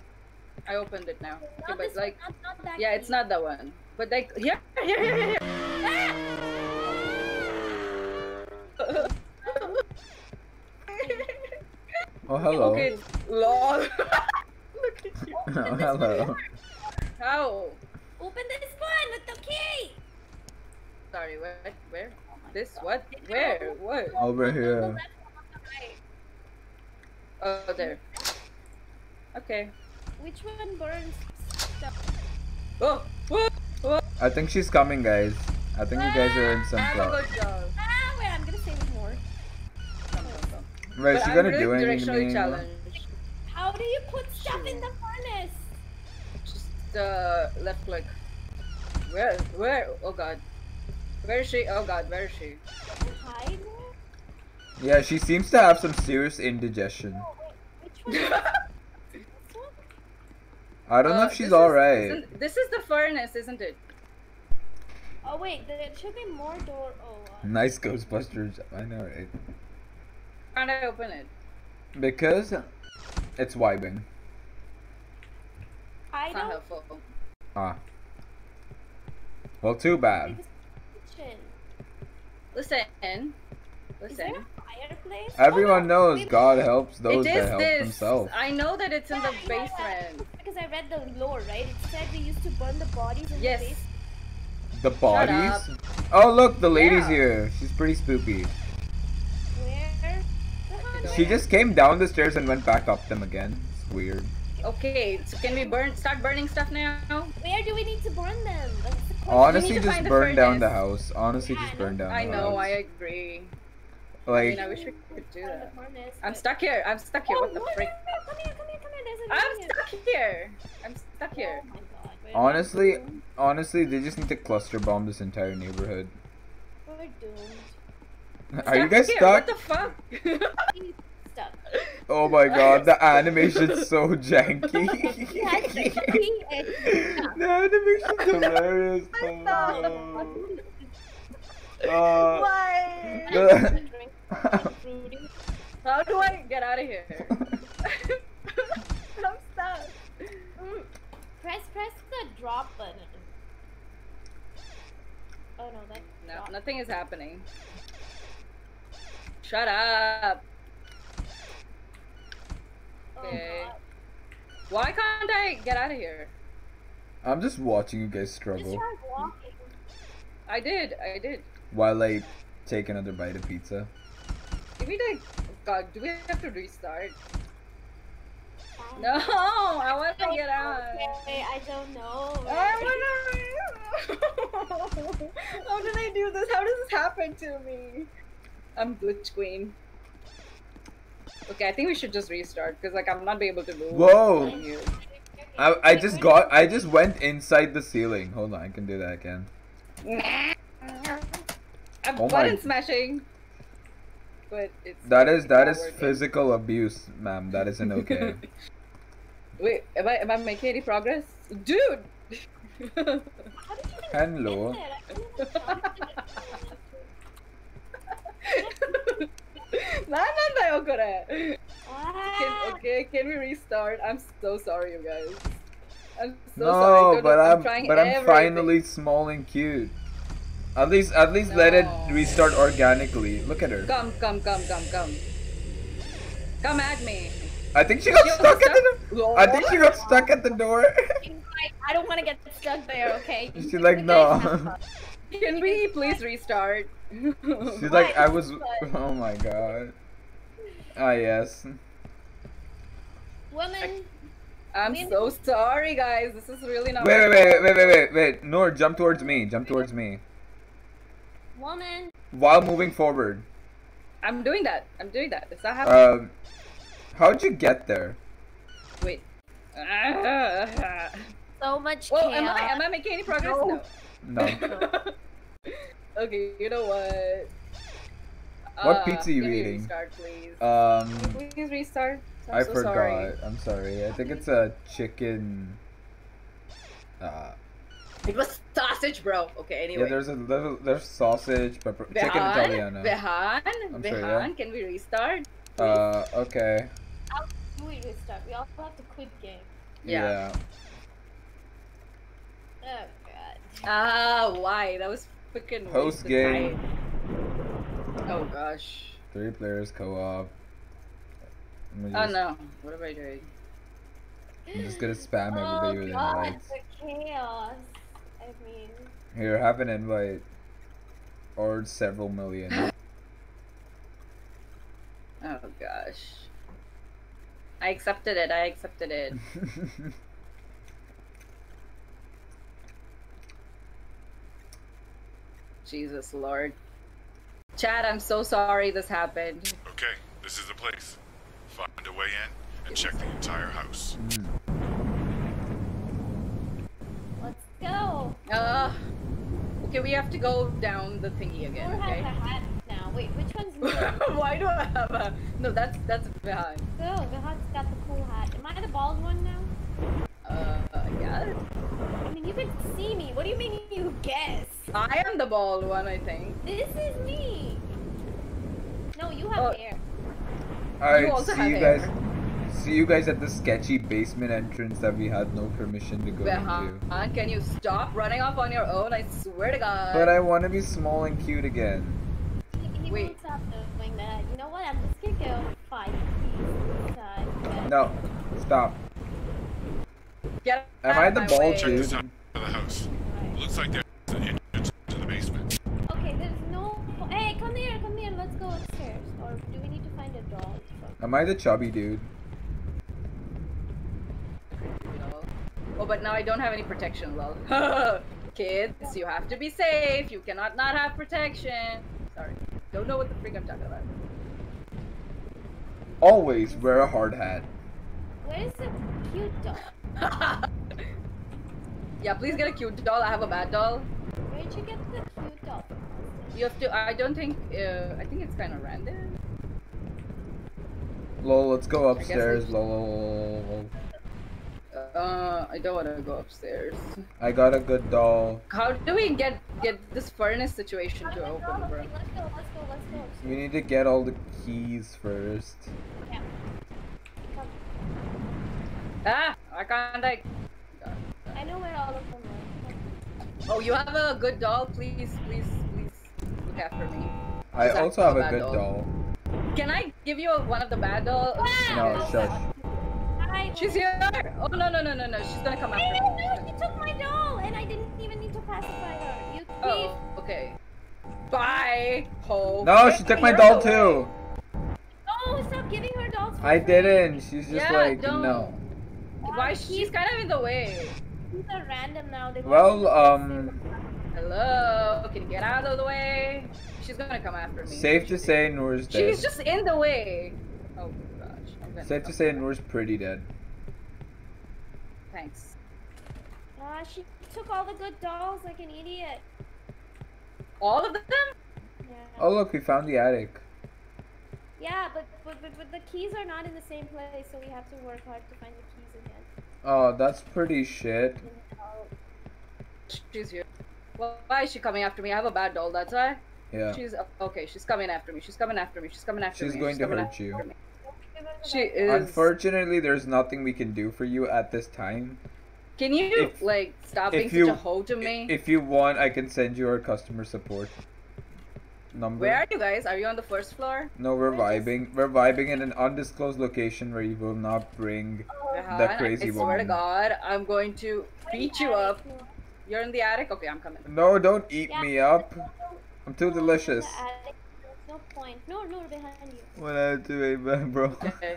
I opened it now. Not okay, but like, one, not, not yeah, key. It's not that one. But like, here, here, here, here. Oh, hello. Okay, lol. Look at you. Oh, hello. How? Open this one with the key. Sorry, where? Where? Oh this? God. What? Where? What? Over here. Oh, there. Okay. Which one burns stuff? Oh! Whoa! Whoa! I think she's coming, guys. I think ah, you guys are in some trouble. Ah, wait, I'm gonna save more. Come, come, come. Wait, she's gonna really do anything. Challenge. How do you put stuff sure. in the furnace? Just uh, left click. Where? Where? Oh god. Where is she? Oh god, where is she? Hide? Yeah, she seems to have some serious indigestion. Oh, wait, which one? I don't uh, know if she's alright. This is the furnace, isn't it? Oh wait, there should be more door. Oh, uh, nice Ghostbusters. I know, right? Why don't I open it? Because it's vibing. I don't... Not helpful. Ah. Well, too bad. Listen. Listen. Fireplace? Everyone oh, no. knows Maybe. God helps those that help this. Himself. I know that it's yeah, in the I basement. Know, because I read the lore, right? It said we used to burn the bodies in yes. the basement. The bodies? Oh look, the lady's yeah. here. She's pretty spooky. Where? She just came down the stairs and went back up them again. It's weird. Okay, so can we burn? Start burning stuff now? Where do we need to burn them? That's the question. Honestly, just burn down the house. Honestly, yeah, just burn down I the know, house. I know, I agree. Like, I mean, I wish we could do that. Furnace, I'm but... stuck here. I'm stuck here. Oh, what the no, frick? No, no, no. Come here, come here, come here. There's a I'm here. stuck here. I'm stuck here. Oh my god. Honestly, honestly, they just need to cluster bomb this entire neighborhood. We're doomed. Are you guys here. stuck? What the fuck? stuck. Oh my god, the animation's so janky. The animation's hilarious. Oh. Uh, Why? Rudy, how do I get out of here? I'm stuck. Mm. Press, press the drop button. Oh no, that's no, not... nothing is happening. Shut up. Okay. Oh, why can't I get out of here? I'm just watching you guys struggle. Just try walking. I did, I did. While I take another bite of pizza. Do we like, God, do we have to restart? Um, no, I want to get out. Okay, I don't know. I want to. How did I do this? How does this happen to me? I'm glitch queen. Okay, I think we should just restart because like I'm not be able to move. Whoa! Here. I I just got I just went inside the ceiling. Hold on, I can do that again. I'm oh button my. smashing. But it's that is that is working. Physical abuse, ma'am. That isn't okay. Wait, am I am I making any progress, dude? How did you Hello. Okay, okay, can we restart? I'm so sorry, you guys. I'm so no, sorry. No, but I'm, I'm trying but I'm everything. finally small and cute. At least, at least no. let it restart organically. Look at her. Come, come, come, come, come. Come at me. I think she got she stuck, stuck at the. Door. I think she got stuck at the door. Like, I don't want to get stuck there. Okay. She's like, no. Can we please restart? She's Why? like, I was. Oh my god. Ah yes. Woman. I'm Women. so sorry, guys. This is really not. Wait, wait, wait, wait, wait, wait, wait. Noor, jump towards me. Jump towards me. Woman. While moving forward. I'm doing that. I'm doing that. It's not happening. Um, how'd you get there? Wait. Ah. So much. Well, am I? Am I making any progress? No. No. no. Okay. You know what? What uh, pizza are you eating? Restart, please. Um, can please restart. I'm I so forgot. Sorry. I'm sorry. I think it's a chicken. Uh, it was sausage, bro. Okay. Anyway. Yeah, there's a little, there's sausage, pepper, Vihaan? chicken Italiano. Vihaan, I'm Vihaan, sorry, yeah? can we restart? Please? Uh, okay. How do we restart? We also have to quit game. Yeah. yeah. Oh god. Ah, uh, why? That was freaking. Post game. Oh gosh. Three players co-op. Oh just... no. What am I doing? I'm just gonna spam everybody oh, with God, invites. The chaos. I mean. Here, have an invite. Or several million. Oh gosh. I accepted it. I accepted it. Jesus Lord. Chad, I'm so sorry this happened. Okay, this is the place. Find a way in and check the entire house. Let's go. Uh, okay, we have to go down the thingy again. I okay? have a hat now. Wait, which one's Why do I have a? No, that's that's Vihaan. So Vihaan's got the cool hat. Am I the bald one now? Uh, yeah. I mean, you can see me. What do you mean you guess? I am the bald one, I think. This is me. No, you have oh. hair. Alright, see have you hair. guys. See you guys at the sketchy basement entrance that we had no permission to go Vihaan, into. Can you stop running off on your own? I swear to God. But I want to be small and cute again. He, he Wait. Stop doing that. You know what? I'm just gonna go five feet inside. No, stop. Get Am I the bald dude? Looks like there's an entrance to the basement. Okay, there's no. Hey, come here, come here. Let's go upstairs. Or do we need to find a doll? Am I the chubby dude? Oh, but now I don't have any protection, lol. Kids, you have to be safe. You cannot not have protection. Sorry, don't know what the freak I'm talking about. Always wear a hard hat. Where is the cute doll? Yeah, please get a cute doll. I have a bad doll. Where'd you get the cute doll? You have to. I don't think. Uh, I think it's kind of random. Lol, let's go upstairs. Lol. Uh, Uh, I don't want to go upstairs. I got a good doll. How do we get get this furnace situation to open, bro? Let's go, let's go, let's go. We need to get all the keys first. Yeah. Ah, I can't like. I know where all of them are. Oh, you have a good doll, please, please, please look after me. I also have a good doll. doll. Can I give you a, one of the bad dolls? No, shush. She's here! Oh no no no no no! She's gonna come after me. I didn't know she took my doll, and I didn't even need to pacify her. You thief! Oh, okay. Bye. Ho. No, she took my doll too. Oh, stop giving her dolls. I didn't. She's just like no. Why? She's kind of in the way. These are random now. Well, um. Hello. Can you get out of the way? She's gonna come after me. Safe to say, Noor's dead. She's just in the way. Oh gosh. I'm gonna. Safe to say, Noor's pretty dead. Thanks. Ah, uh, she took all the good dolls like an idiot. All of them? Yeah. Oh look, we found the attic. Yeah, but but, but but the keys are not in the same place, so we have to work hard to find the keys again. Oh, that's pretty shit. She's here. Well, why is she coming after me? I have a bad doll, that's why. Yeah. She's okay. She's coming after me. She's coming after me. She's coming after she's me. Going she's going to hurt you. She is. Unfortunately, there's nothing we can do for you at this time. Can you if, like stop being you, such a hoe to me? If you want, I can send you our customer support number. Where are you guys? Are you on the first floor? No, we're vibing. We're vibing in an undisclosed location where you will not bring Vihaan, the crazy woman. I swear to God, I'm going to beat you up. You're in the attic. Okay, I'm coming. No, don't eat yeah. me up. I'm too delicious. No point. No, no, behind you. What I do, amen, bro. Okay.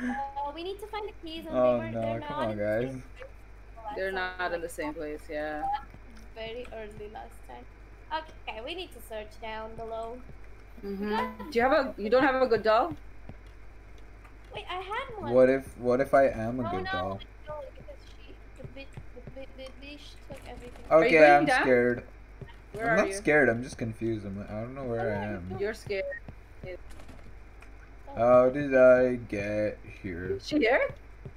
Uh, we need to find the keys. And oh they were, no! Come on, guys. They're not in the same place. Yeah. Very early last time. Okay, we need to search down below. Mm-hmm. Do you have a? You don't have a good doll? Wait, I had one. What if? What if I am a oh, good no, doll? No, because she, the bitch, the bitch, the bitch took everything. Okay, I'm down? scared. Where I'm not you? scared, I'm just confused. I'm, I don't know where oh, I am. You're scared. How did I get here? Is she here?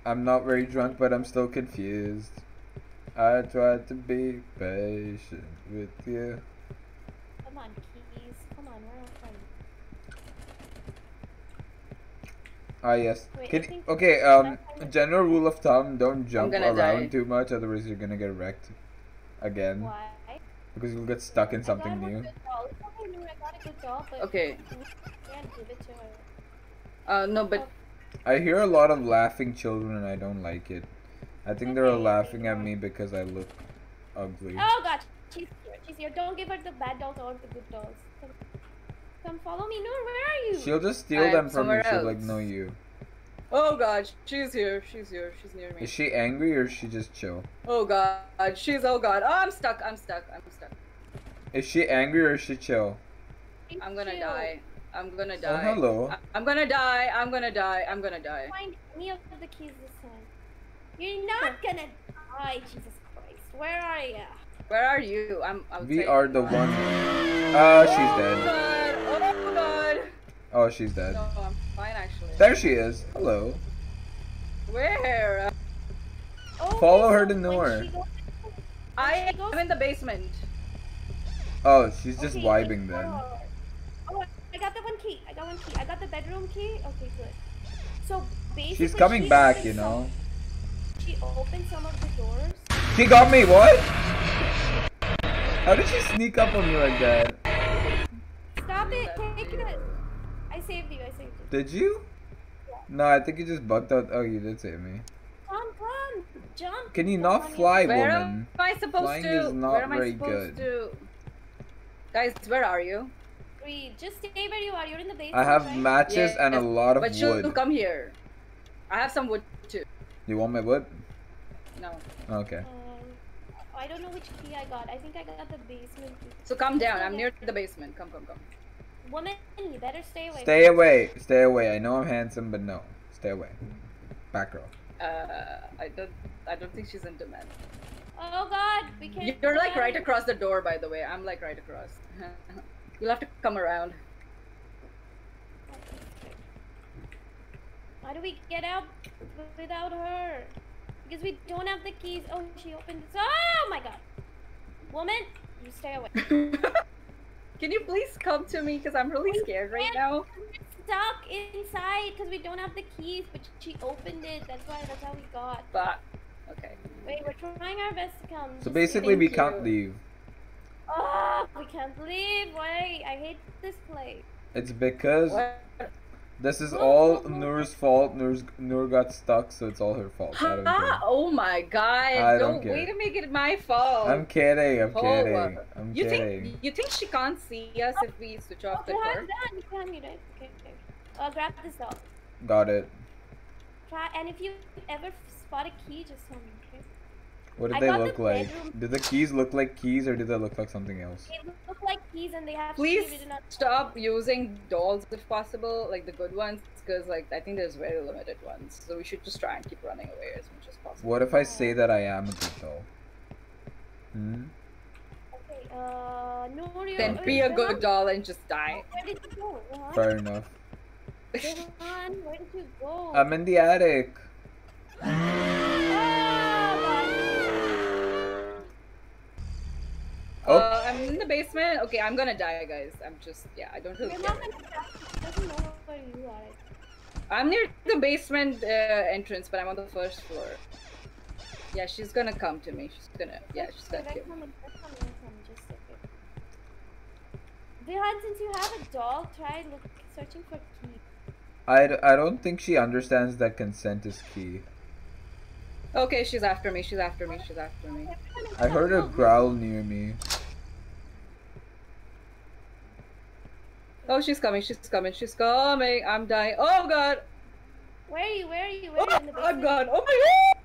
I'm not very drunk, but I'm still confused. I tried to be patient with you. Come on, keys. Come on, we're not fine. Ah, yes. Wait, Can, okay, um, general rule of thumb, don't jump around die. too much, otherwise you're gonna get wrecked. Again. Why? Because you'll get stuck in something new. Okay. Uh, no, but... I hear a lot of laughing children and I don't like it. I think they're laughing at me because I look ugly. Oh god, she's here, she's here. Don't give her the bad dolls or the good dolls. Come, come follow me, Noor, where are you? She'll just steal them from me, she'll like know you. Oh god, she's here, she's here, she's near me. Is she angry or is she just chill? Oh god, she's, oh god, oh I'm stuck, I'm stuck, I'm stuck. Is she angry or is she chill? I'm gonna die, I'm gonna die. Oh, hello. I'm gonna die, I'm gonna die, I'm gonna die. Find me over the keys this time. You're not gonna die, Jesus Christ. Where are you? Where are you? I'm outside. We are the one. Ah, uh, she's dead. Oh god, oh god. Oh, she's dead. No, I'm fine actually. There she is. Hello. Where? Oh, follow her to Noor. I am in the basement. Oh, she's just okay, vibing then. Oh, I got the one key. I got one key. I got the bedroom key. Okay, good. So basically, she's coming she back, you know. Some, she opened some of the doors. She got me. What? How did she sneak up on me like that? Stop it! Take it. I saved you, I saved you. Did you? Yeah. No, I think you just bugged out. Oh, you did save me. Jump, jump, jump. Can you not I'm fly, where woman? Where am I supposed Flying to? Is not where am I very supposed good. to? Guys, where are you? Reed, just stay where you are. You're in the basement. I have right? matches yeah, and a lot of but wood. But you come here. I have some wood too. You want my wood? No. Okay. Um, I don't know which key I got. I think I got the basement key. So come down. I'm near the basement. Come, come, come. Woman, you better stay away. Stay away. Stay away. I know I'm handsome, but no. Stay away. Back row. Uh, I don't. I don't think she's into men. Oh God, we can't. You're like right across the door, by the way. I'm like right across. You'll have to come around. How do we get out without her? because we don't have the keys. Oh, she opened this. Oh my god. Woman, you stay away. Can you please come to me? Because I'm really scared right now. We're stuck inside because we don't have the keys, but she opened it. That's why. That's how we got. But, okay. Wait, we're trying our best to come. So basically, we can't leave. Oh, we can't leave. Why? I hate this place. It's because what? This is all Noor's fault. Noor's, Noor got stuck, so it's all her fault. I don't care. Oh my god. I don't, don't wait to make it my fault. I'm kidding. I'm oh. kidding. I'm you kidding. Think, you think she can't see us if we switch off oh, the car? You can, you right? Okay, okay. I'll grab this dog. Got it. Try, and if you ever spot a key, just tell me. Okay? What did I they look the like? Bedroom. Did the keys look like keys or did they look like something else? They look like keys and they have Please to not stop using dolls if possible, like the good ones, because like I think there's very limited ones. So we should just try and keep running away as much as possible. What if I say that I am a good doll? Hmm? Okay, uh, no, you're Then be a good doll and just die. Where did you go? What? Fair enough. Vihaan, where did you go? I'm in the attic. Oh. Uh, I'm in the basement. Okay, I'm gonna die, guys. I'm just, yeah, I don't feel You're not gonna die. It doesn't know where you are. I'm near the basement uh, entrance, but I'm on the first floor. Yeah, she's gonna come to me. She's gonna, yeah, she's gonna okay, come. Vihaan, since you have a doll, try look, searching for key. I, d I don't think she understands that consent is key. Okay, she's after me, she's after me, she's after me. I heard a growl near me. Oh, she's coming, she's coming, she's coming. I'm dying. Oh god! Where are you? Where are you? Where are you? In the basement? I'm gone. Oh my god!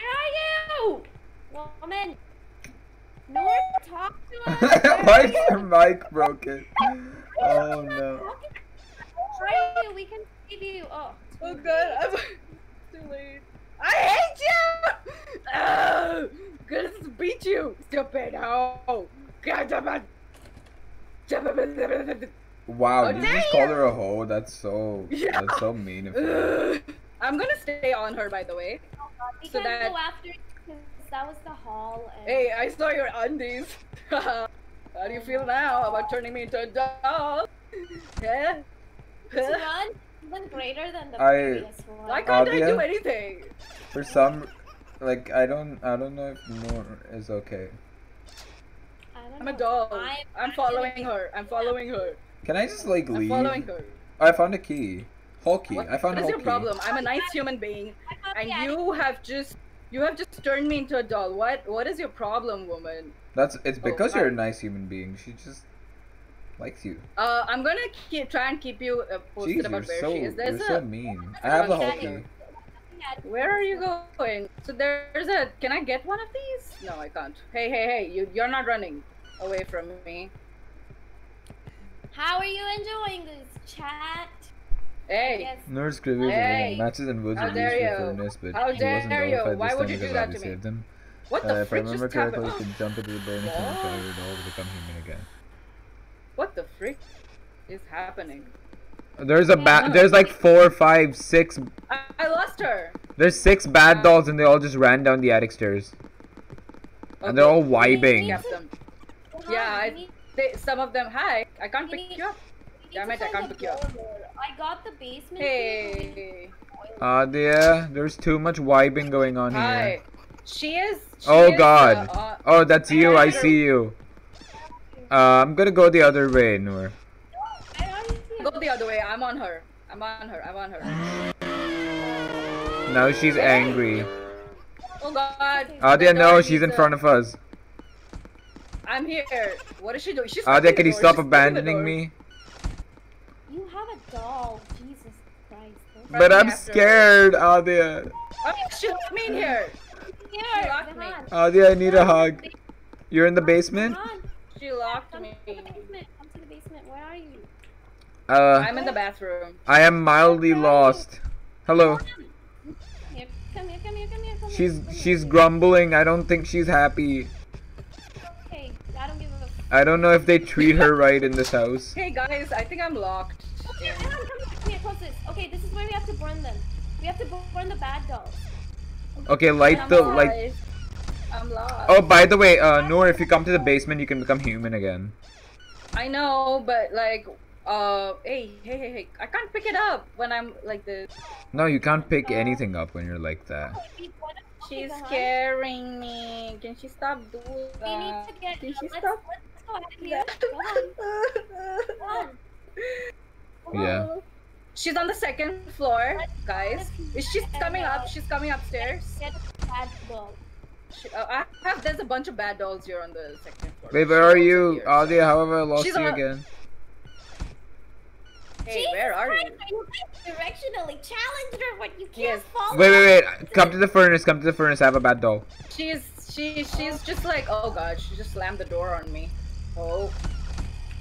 Where are you? Woman! Noor, talk to us! Why is your mic broken? Oh no. Where are you? We can save you. Oh, oh god, I'm too late. I hate you! Oh, gonna beat you, stupid! Oh, god damn it! Wow, oh, you just called her a hoe. That's so, yeah. that's so mean. Of her. I'm gonna stay on her, by the way. Oh, god. We so can't that... go after it because that was the haul. And... Hey, I saw your undies. How do you feel now about turning me into a doll? Yeah. Run. Even greater than the previous I, one. Why can't Aadya, I do anything? For some, like I don't, I don't know if Noor is okay. I don't I'm know. a doll. I'm, I'm following her. I'm following her. Can I just like leave? I'm following her. I found a key. Whole key. What? I found a whole key. What is your problem? I'm a nice human being, and you have just, you have just turned me into a doll. What, what is your problem, woman? That's it's because oh, you're a nice human being. She just. Likes you. Uh, I'm gonna keep, try and keep you uh, posted Jeez, about where so, she is. There's you're a... so mean. I have the whole thing. Where are you going? So there's a. Can I get one of these? No, I can't. Hey, hey, hey! You, you're not running away from me. How are you enjoying this chat? Hey. Nurse Grievous hey. matches and woods are used for this, but how dare you? Why would you do that to me? Them. What the uh, If I remember correctly, you can jump into the bonus and try your doll to become human again. What the frick is happening? There's a bad. There's like four, five, six. I, I lost her. There's six bad dolls, and they all just ran down the attic stairs. Okay. And they're all vibing. Yeah, I, they, some of them. Hi, I can't pick you up. Damn it, I can't pick you up. I got the basement. Hey. Aadya, there's too much vibing going on Hi. here. She is. She oh is, God. Uh, uh, oh, that's I you. I see you. Uh, I'm gonna go the other way, Noor. Go the other way. I'm on her. I'm on her. I'm on her. No, she's angry. Oh god. Aadya, no, she's in front of us. I'm here. What is she doing? She's Aadya, can you stop abandoning me? You have a doll. Jesus Christ. But I'm scared, Aadya. She left me in here. Aadya, I need a hug. You're in the basement? She locked Come me. To the basement. Come to the basement. Where are you? Uh, I'm in the bathroom. I am mildly lost. Hello. Come here, come here, come here, come here. Come she's here. she's grumbling. I don't think she's happy. Okay, I don't give a. I don't know if they treat her right in this house. Hey guys, I think I'm locked. Okay, come here, come here, close this. Okay, this is where we have to burn them. We have to burn the bad dolls. Okay, light the alive. light. I'm lost. Oh, by the way, uh, Noor, if you come to the basement, you can become human again. I know, but like, uh, hey, hey, hey, hey, I can't pick it up when I'm like this. No, you can't pick no. anything up when you're like that. She's scaring me. Can she stop doing that? We need to get. Can she let's, stop? Let's go out of here. Come on. Come on. Yeah. She's on the second floor, guys. She's coming up. She's coming upstairs. Get a bad doll. She, uh, I have. There's a bunch of bad dolls here on the second floor. Wait, where are you, Aadya? However, I lost you again. Hey, Jesus where are Christ, you? I directionally challenged her, but you can't yes. follow. Wait, wait, wait! Come to the furnace. Come to the furnace. I have a bad doll. She's she she's just like, oh god, she just slammed the door on me. Oh.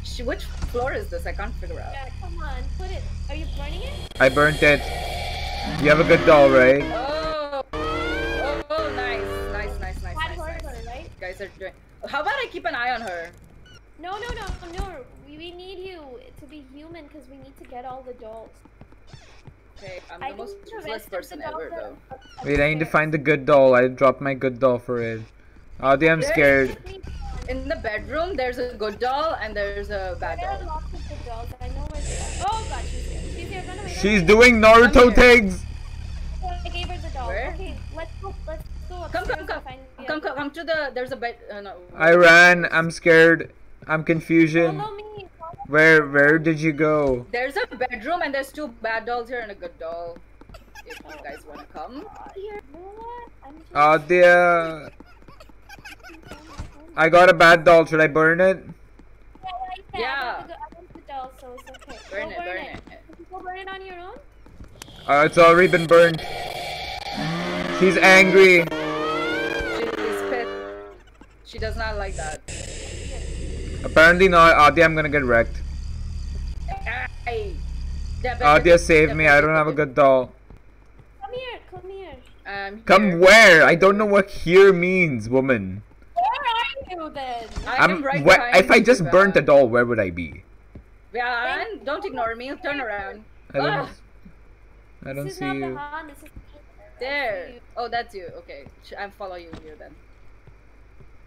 She, which floor is this? I can't figure out. Yeah, come on, put it. Are you burning it? I burnt it. You have a good doll, right? Oh, oh, oh nice, nice, nice, nice, nice, nice. Her, right? You guys are doing. How about I keep an eye on her? No, no, no, no. We, we need you to be human because we need to get all the dolls. Okay, I'm the I most useless person ever, though. Are... Wait, I need to find the good doll. I dropped my good doll for it. Oh, damn, I'm scared. In the bedroom, there's a good doll and there's a bad doll. There are lots of good dolls. I know where they are. Oh god, she's here. She's here. Run away. She's doing Naruto things. I gave her the doll. Where? Okay, let's go. Let's go. Come, come, come. Come, come, come to the. There's a bed. Uh, no. I ran. I'm scared. I'm confusion. Follow me. Follow where, where did you go? There's a bedroom and there's two bad dolls here and a good doll. If you guys wanna come. Aadya. I got a bad doll. Should I burn it? Yeah, yeah. yeah. I, want go, I want the doll, so it's okay. Burn go it, burn, burn it. it. Can you go burn it on your own? Uh, it's already been burned. She's angry. She's pissed. She does not like that. Apparently not. Aadya, I'm gonna get wrecked. Aadya, save me. I don't have a good doll. Come here, come here. I'm here. Come where? I don't know what here means, woman. Then. I'm right behind If I just burnt a doll, where would I be? Vihaan, don't ignore me. Turn around. I don't, ah. I don't see you. The there. Oh, that's you. Okay, I'll follow you here then.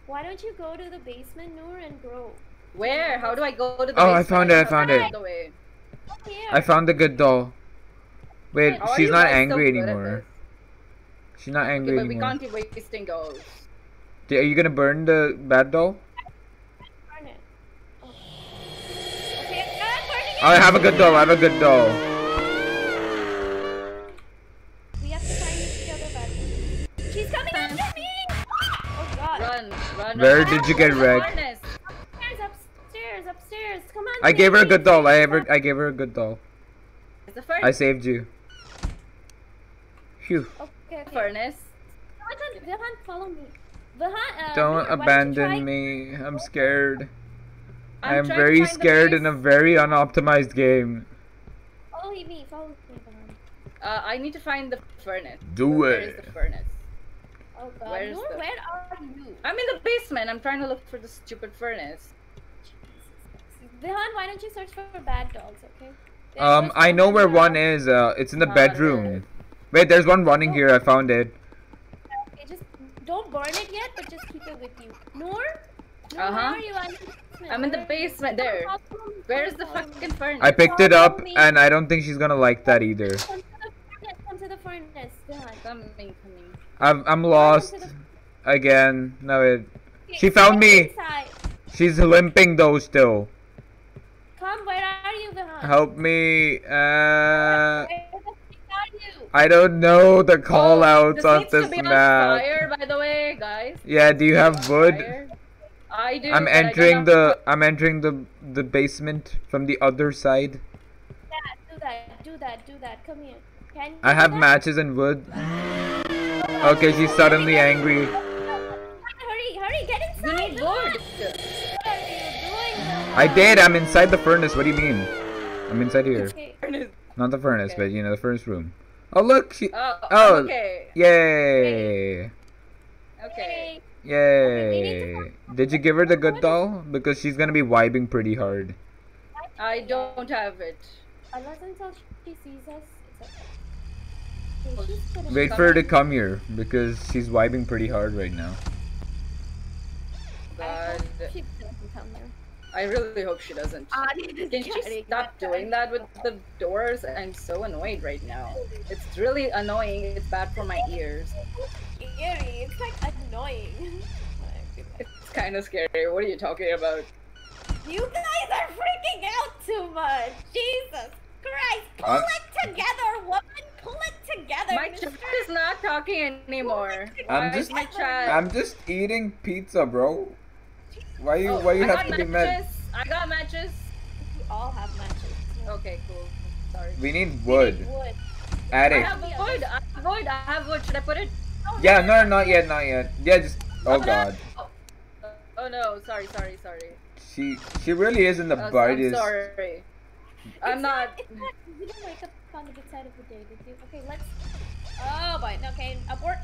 Why don't you go to the basement, Noor, and grow? Where? How do I go to the oh, basement? Oh, I found it. I found it. Right. I found the good doll. Wait, Wait she's not angry so anymore. She's not angry okay, but anymore. But we can't keep wasting dolls. Are you gonna burn the bad doll? Burn it. Oh. Okay, I'm burning it. I have a good doll. I have a good doll. We have to find the other bad doll. She's coming after me! Oh god! Run, run, Where run. did you get wrecked? Upstairs, upstairs, upstairs. Come on. I gave her a good doll. I ever, I gave her a good doll. It's a furnace. I saved you. Phew. Okay, okay. Furnace. Vihaan, follow me. Vihaan, uh, don't abandon don't me. I'm scared. I'm I am very scared in a very unoptimized game. Follow me, follow me. Uh, I need to find the furnace. Do where it. Where is the furnace? Oh god. Where, Noor, the... where are you? I'm in the basement. I'm trying to look for the stupid furnace. Vihaan, why don't you search for bad dolls, okay? There's um, I know where one out. is. Uh, it's in the oh, bedroom. There. Wait, there's one running oh. here. I found it. Don't burn it yet, but just keep it with you. Noor? Noor uh-huh. Where are you? I'm in the basement there. Where is the fucking furnace? I picked it up and I don't think she's gonna like that either. Come to the furnace. Come to the furnace. Yeah, coming, coming. I'm, I'm lost. Again. No, it. Okay, she found me. Inside. She's limping though still. Come, where are you, Vihaan? Help me. Uh... I don't know the call outs oh, this on this to be map. On fire, by the way, guys. Yeah, do you have wood? I do. I'm entering the I'm entering the the basement from the other side. Yeah, do that, do that, do that. Come here. Can you I have that? matches and wood. Okay, she's suddenly angry. Hurry, hurry, get inside. Need wood. What are you doing? I did. I'm inside the furnace. What do you mean? I'm inside here. Okay. Not the furnace, okay. but you know the furnace room. Oh look! She. Oh. oh okay. Yay. Okay. Yay. Okay, did you give her the good doll? Because she's gonna be vibing pretty hard. I don't have it. Unless until she sees us, it's okay. Wait for her to come here because she's vibing pretty hard right now. God. She doesn't come here. I really hope she doesn't. Uh, Can she stop doing that with the doors? I'm so annoyed right now. It's really annoying. It's bad for my ears. Eerie. It's like annoying. It's kind of scary. What are you talking about? You guys are freaking out too much. Jesus Christ. Pull uh, it together, woman. Pull it together. My chat is not talking anymore. I'm just, my I'm just eating pizza, bro. Why you? Oh, why you I have to matches. be mad? I got matches. We all have matches. Yeah. Okay, cool. Sorry. We need wood. We need wood. Add it. I have wood. I have wood. I have wood. Should I put it? Oh, yeah. No, not yet. Not yet. Yeah. Just. Oh God. Oh, oh no. Sorry. Sorry. Sorry. She. She really is in the oh, brightest. I'm sorry. I'm not. It's not. You didn't wake up on the good side of the day, did you? Okay. Let's. Oh boy. Okay. Abort.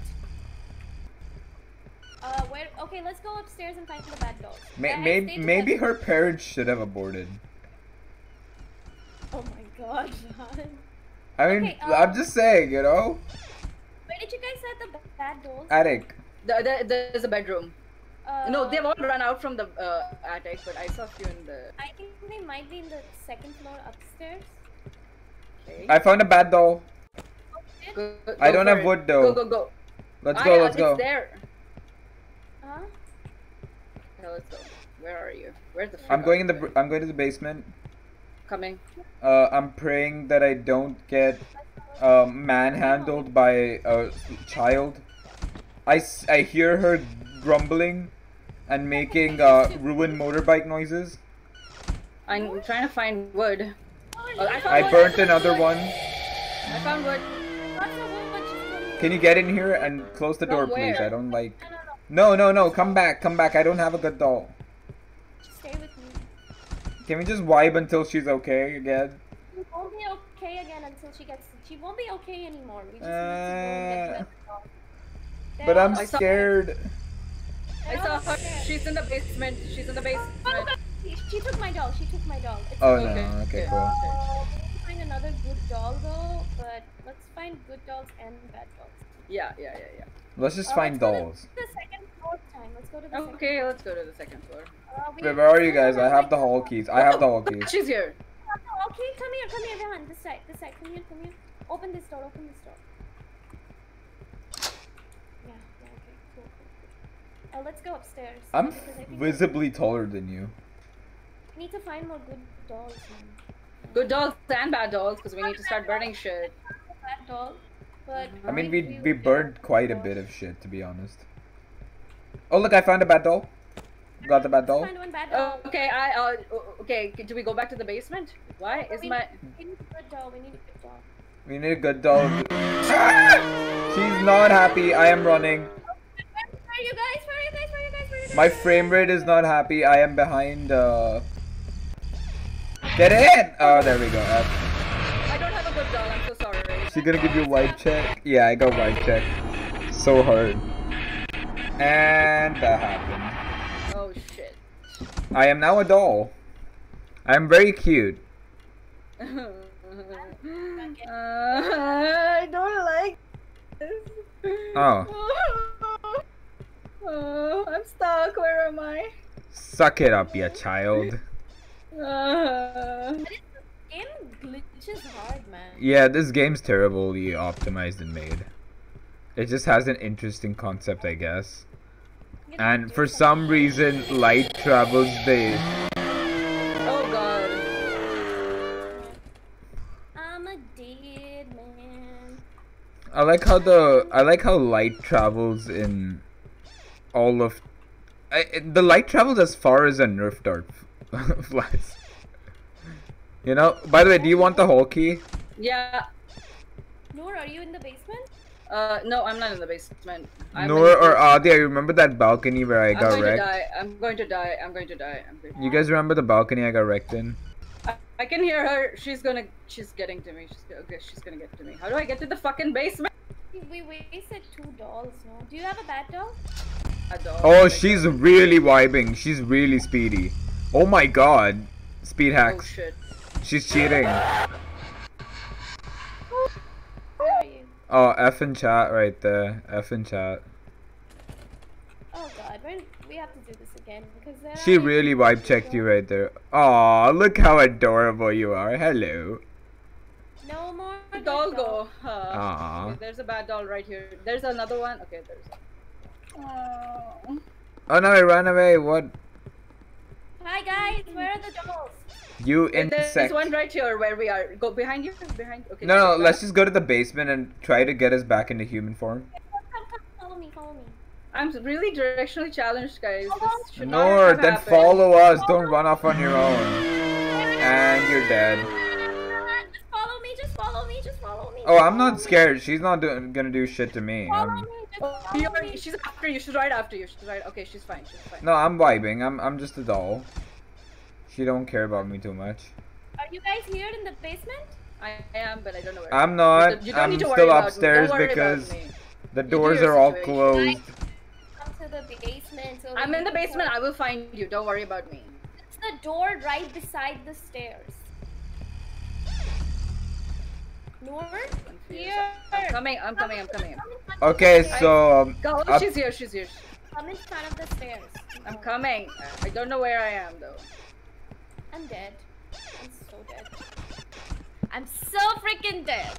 Uh, where? Okay, let's go upstairs and find the bad girls. May maybe maybe her parents should have aborted. Oh my God, John. I mean, okay, um, I'm just saying, you know. Where did you guys set the bad girls? Attic. The, the, there's a bedroom. Uh, no, they've all run out from the uh, attic, but I saw a few in the. I think they might be in the second floor upstairs. Okay. I found a bad doll. Okay. Go, go, I don't have it. wood though. Go go go. Let's go. I, let's go. It's there. Huh? Okay, let's go. Where are you? Where's the? I'm going in the. I'm going to the basement. Coming. Uh, I'm praying that I don't get uh, manhandled by a child. I, I hear her grumbling, and making uh ruined motorbike noises. I'm trying to find wood. Oh, I, I burnt wood. another one. I found wood. Can you get in here and close the door, please? I don't like. No, no, no, come back, come back. I don't have a good doll. Stay with me. Can we just vibe until she's okay again? She won't be okay again until she gets... She won't be okay anymore. We just uh, need to go and get the doll. But I'm I scared. I saw her. She's in the basement. She's in the basement. Oh, she took my doll. She took my doll. It's oh, okay. no. Okay, cool. Oh, we need to find another good doll, though. But let's find good dolls and bad dolls. Yeah, yeah, yeah, yeah. Let's just uh, find dolls. Okay, let's go to the second floor. Uh, Wait, where are you guys? I have the hall keys. I have the hall keys. She's here. Okay, come here, come here, Vihaan. This side, this side. Come here, come here. Open this door, open this door. Yeah, yeah, okay, cool, cool. Uh, let's go upstairs. I'm visibly taller than you. We need to find more good dolls. And... Good dolls and bad dolls, because we need to start burning shit. Bad doll. But I mean, we we burned quite a bit of shit, to be honest. Oh look, I found a bad doll. Got the bad doll. Oh, okay, I uh, okay. Do we go back to the basement? Why is my? We need a good doll. We need a good doll. We need a good doll. She's not happy. I am running. Where are you guys? Where are you guys? Where are you guys? Where are you guys? My frame rate is not happy. I am behind. Uh... Get in! Oh, there we go. I don't have a good doll. I'm so sorry. She gonna give you a wipe check? Yeah, I got wipe check. So hard. And that happened. Oh shit. I am now a doll. I am very cute. uh, I don't like this. Oh. Oh, I'm stuck. Where am I? Suck it up, you child. Uh. Game glitches hard, man. Yeah, this game's terribly optimized and made. It just has an interesting concept, I guess. And for some reason, light travels the. Oh God. I'm a dead man. I like how the I like how light travels in all of. I, the light travels as far as a Nerf dart flies. You know, by the way, do you want the whole key? Yeah. Noor, are you in the basement? Uh, no, I'm not in the basement. I'm Noor or Aadya, you remember that balcony where I got wrecked? I'm going to die, I'm going to die, I'm going to die. You guys remember the balcony I got wrecked in? I, I can hear her, she's gonna, she's getting to me, she's, okay, she's gonna get to me. How do I get to the fucking basement? We wasted two dolls, no? Do you have a bad doll? A doll. Oh, she's really vibing, she's really speedy. Oh my God. Speed hacks. Oh shit. She's cheating. Where are you? Oh, F in chat right there. F in chat. Oh god, we have to do this again because there she really wipe checked you right there. Aw, look how adorable you are. Hello. No more doggo. Uh, okay, there's a bad doll right here. There's another one. Okay, there's. Oh. Oh no, I ran away. What? Hi guys, where are the dolls? You insect. There's one right here where we are. Go behind you. Behind. Okay. No, no. Let's just go to the basement and try to get us back into human form. Come, come, come. Follow me. Follow me. I'm really directionally challenged, guys. This Noor, then happened. Follow us. Don't run off on your own. And you're dead. Just follow me. Just follow me. Just follow me. Oh, I'm not scared. She's not doing, gonna do shit to me. Follow me, just follow oh, me. She's after you. She's right after you. She's right. Okay, she's fine. She's fine. No, I'm vibing. I'm I'm just a doll. She don't care about me too much. Are you guys here in the basement? I am, but I don't know where. I'm not. You don't, you don't I'm still upstairs because the doors are all closed. I the basement, so I'm in the basement. I will find you. Don't worry about me. It's the door right beside the stairs. Noor, here. I'm coming. I'm coming. I'm coming. Okay, so um, go. Oh, she's here. She's here. I'm in front of the stairs. I'm coming. I don't know where I am though. I'm dead. I'm so dead. I'm so freaking dead.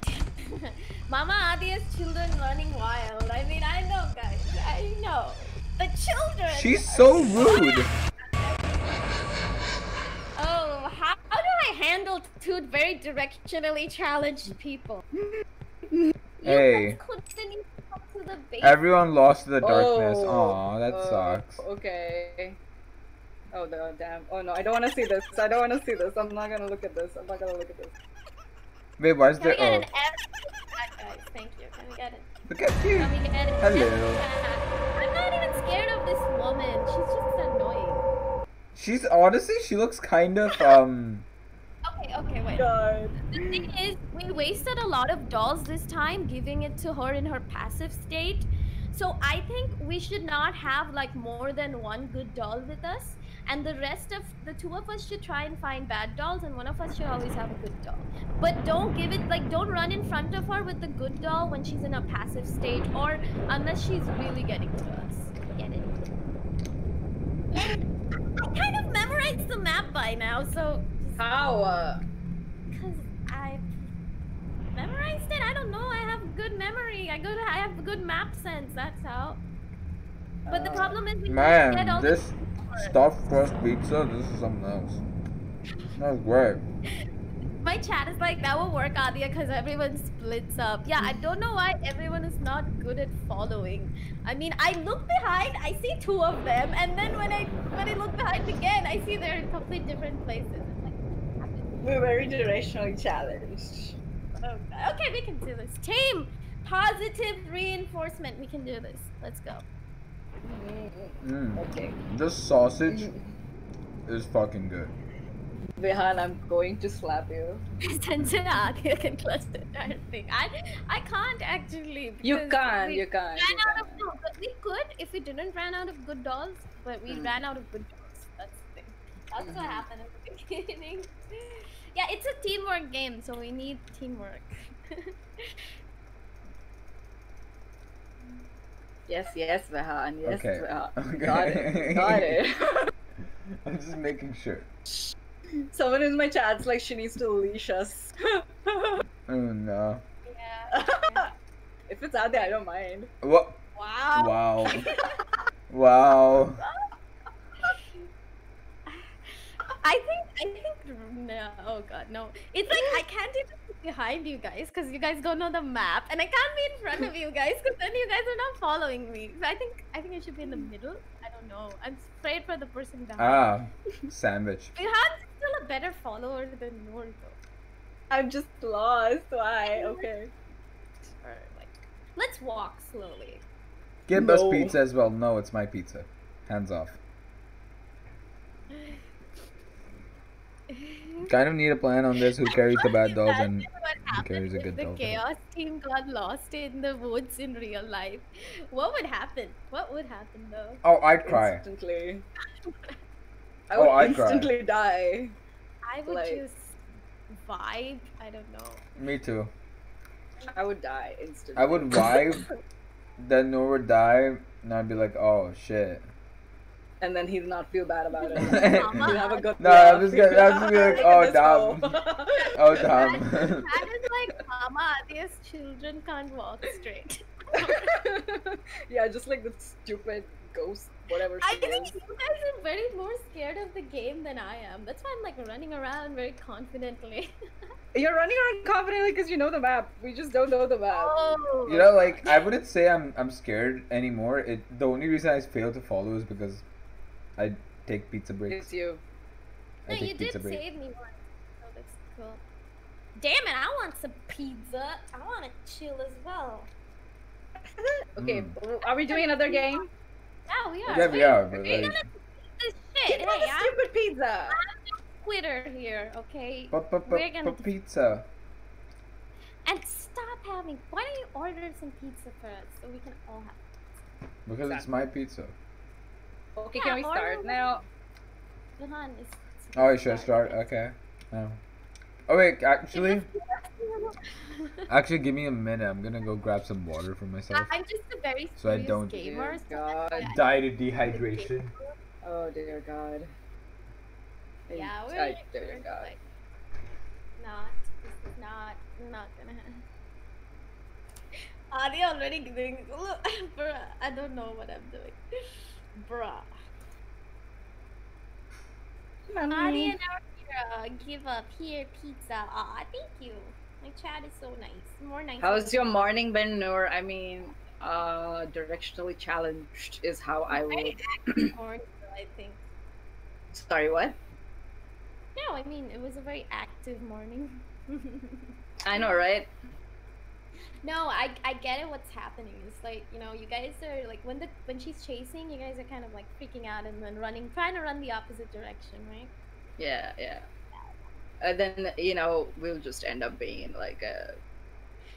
Mama Aadya's children running wild. I mean, I know, guys. I know. The children. She's so rude. Oh, how, how do I handle two very directionally challenged people? Hey. Everyone lost to the darkness. Oh, aw, that oh, sucks. Okay. Oh no, damn. Oh no, I don't want to see this. I don't want to see this. I'm not gonna look at this. I'm not gonna look at this. Wait, why is there? Oh. An guys, thank you. Can we get it? Look at you. Can we get it? Hello. I'm not even scared of this woman. She's just annoying. She's honestly, she looks kind of um. okay, okay, wait. God. The thing is, we wasted a lot of dolls this time, giving it to her in her passive state. So I think we should not have like more than one good doll with us. And the rest of the two of us should try and find bad dolls, and one of us should always have a good doll. But don't give it, like, don't run in front of her with the good doll when she's in a passive state, or unless she's really getting to us. Get it? And I kind of memorized the map by now, so. How? Because I memorized it. I don't know. I have good memory. I good. I have good map sense. That's how. But the problem is we can't get all this. The stuffed crust pizza, this is something else. That's great. My chat is like, that will work, Aadya, because everyone splits up. Yeah, I don't know why everyone is not good at following. I mean, I look behind, I see two of them, and then when I when I look behind again, I see they're in completely different places. It's like, what happened? We're very directionally challenged. Oh, okay, we can do this. Team! Positive reinforcement. We can do this. Let's go. Mm. Okay. This sausage is fucking good. Vihaan, I'm going to slap you. Aadya can clutch the entire thing. I, I can't actually. You can't. You can't. Ran out of food, but we could if we didn't run out of good dolls. But we mm. ran out of good dolls. That's the thing. That's mm. what happened at the beginning. Yeah, it's a teamwork game, so we need teamwork. Yes, yes, Vihaan. Yes, okay. Vihaan. Okay. Got it. Got it. I'm just making sure. Someone in my chat's like, she needs to leash us. Oh no. Yeah. Okay. If it's Aadya, I don't mind. What? Wow. Wow. Wow. I think, I think, no, oh god, no. It's like, I can't even be behind you guys because you guys don't know the map, and I can't be in front of you guys because then you guys are not following me. So I think, I think I should be in the middle. I don't know. I'm afraid for the person down. Ah, sandwich. Vihaan's still a better follower than Noor though. I'm just lost. Why? Okay. Or, like, let's walk slowly. Give no. us pizza as well. No, it's my pizza. Hands off. Kind of need a plan on this. Who carries the bad dolls and who carries a good doll? The chaos team got lost in the woods in real life. What would happen? What would happen though? Oh, I'd cry. Instantly. I would oh, I'd instantly cry. die. I would like, just vibe. I don't know. Me too. I would die instantly. I would wipe, then Noor would die, and I'd be like, oh shit. And then he'd not feel bad about it. Have a good no, I'm just gonna, I'm just gonna be like, oh damn, oh damn. That, that is like, Mama, these children can't walk straight. Yeah, just like the stupid ghost, whatever. I think you guys are very more scared of the game than I am. That's why I'm like running around very confidently. You're running around confidently because you know the map. We just don't know the map. Oh. You know, like I wouldn't say I'm I'm scared anymore. It the only reason I fail to follow is because I take pizza breaks. It's you. I no, you did break. Save me once. Oh, that's cool. Damn it, I want some pizza. I want to chill as well. Okay, mm. Are we doing another game? No, we are. Yeah, we are. But We're like... gonna this shit. Hey, a stupid I'm, pizza. I'm a quitter here, okay? But, but, but, We're gonna but pizza. And stop having. Why don't you order some pizza for us so we can all have pizza? Because exactly. It's my pizza. Okay, yeah, can we start now? Vihaan is. Oh, you should start. Okay. Oh. Oh wait, actually. Actually, give me a minute. I'm gonna go grab some water for myself. I'm just a very so I don't gamer, God. die to dehydration. Oh dear God. I yeah, we're I, dear God. Like, not, this is not, not gonna happen. Are they already doing? Look, bruh, I don't know what I'm doing. Bruh. Aadya and Aadya give up here pizza. Aw, thank you. My chat is so nice. More nice. How's your morning been, Noor? I mean, uh, directionally challenged is how I would. Very active morning, I think. Sorry, what? No, I mean, it was a very active morning. I know, right? No, I I get it. What's happening? It's like, you know, you guys are like when the when she's chasing, you guys are kind of like freaking out and then running, trying to run the opposite direction, right? Yeah, yeah. And then you know we'll just end up being like a.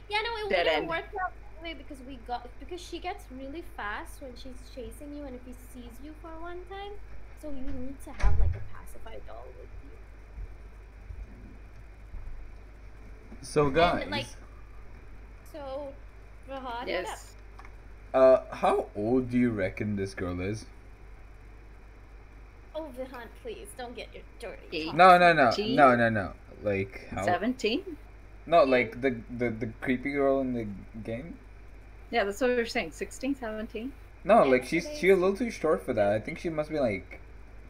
Yeah, no, it wouldn't work out that way because we got because she gets really fast when she's chasing you, and if he sees you for one time, so you need to have like a pacify doll with you. So guys. And, like, So, Vihaan, yes. Uh, how old do you reckon this girl is? Oh, Vihaan, please don't get your dirty talk. No, no, no, G no, no, no. Like how? Seventeen. No, like the the the creepy girl in the game. Yeah, that's what we were saying. Sixteen, seventeen. No, yeah, like she's she's a little too short for that. I think she must be like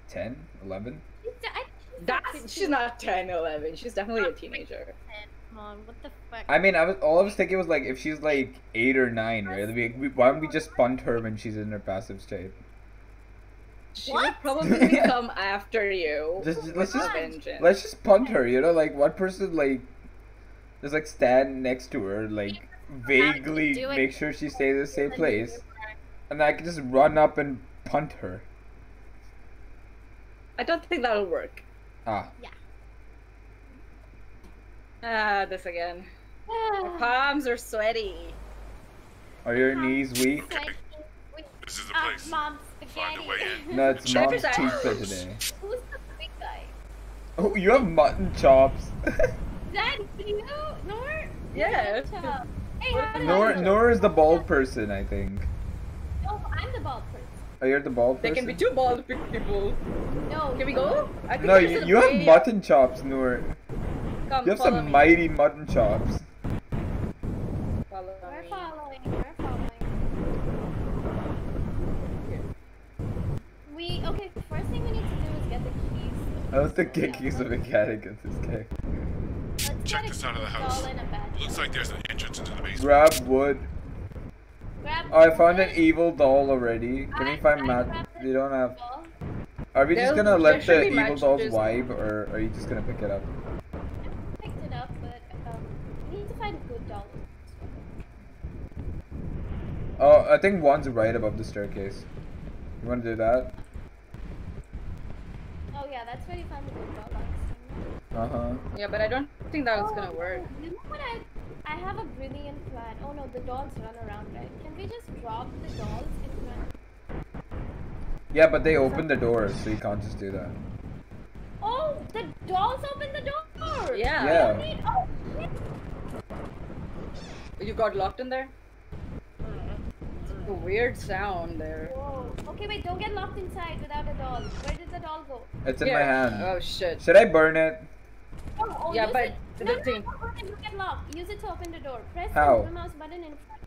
ten, eleven. She's, I, she's that's like she's not ten, eleven. She's definitely not a teenager. ten. Mom, what the fuck? I mean, I was all I was thinking was like if she's like eight or nine, right? We, we, why don't we just punt her when she's in her passive state? She what? would probably come after you. Just, oh, let's just vengeance. let's just punt her. You know, like one person like just like stand next to her, like vaguely make sure she stays in the same place, and I can just run up and punt her. I don't think that'll work. Ah. Yeah. Ah, this again. Our palms are sweaty. Are your knees weak? This is the place. Uh, Mom's Find a way in. No, it's Mom's pizza today. Who's the big guy? Oh, you have mutton chops. Is that you, Noor? Yeah. Hey, Noor, Noor is the bald person, I think. No, I'm the bald person. Oh, you're the bald person? There can be two bald people. No. Can we go? I think no, you, you have mutton chops, Noor. Come, you have some me. mighty mutton chops. Follow We're me. following. We're following. We okay. First thing we need to do is get the keys. I was the get keys of a cat against this guy. Let's check this out of the house. Looks like there's an entrance into the basement. Grab wood. Grab oh, I found wood. an evil doll already. Can I, we find Matt? We don't have. Doll. Are we There's, just gonna let the evil dolls vibe, or are you just gonna pick it up? Oh, I think one's right above the staircase. You wanna do that? Oh yeah, that's where you found the good dog last time. Uh-huh. Yeah, but I don't think that was oh, gonna work. You know what I... I have a brilliant plan. Oh no, the dolls run around, right? Can we just drop the dolls in front? Yeah, but they open the doors, so you can't just do that. Oh, the dolls open the door! Yeah. Yeah. We don't need... Oh, shit. You got locked in there? It's a weird sound there. Whoa. Okay, wait, don't get locked inside without a doll. Where did the doll go? It's in Here. my hand. Oh shit. Should I burn it? Oh, oh, yeah, but the no, thing. No, no, you can lock. Use it to open the door. Press How? the mouse button in front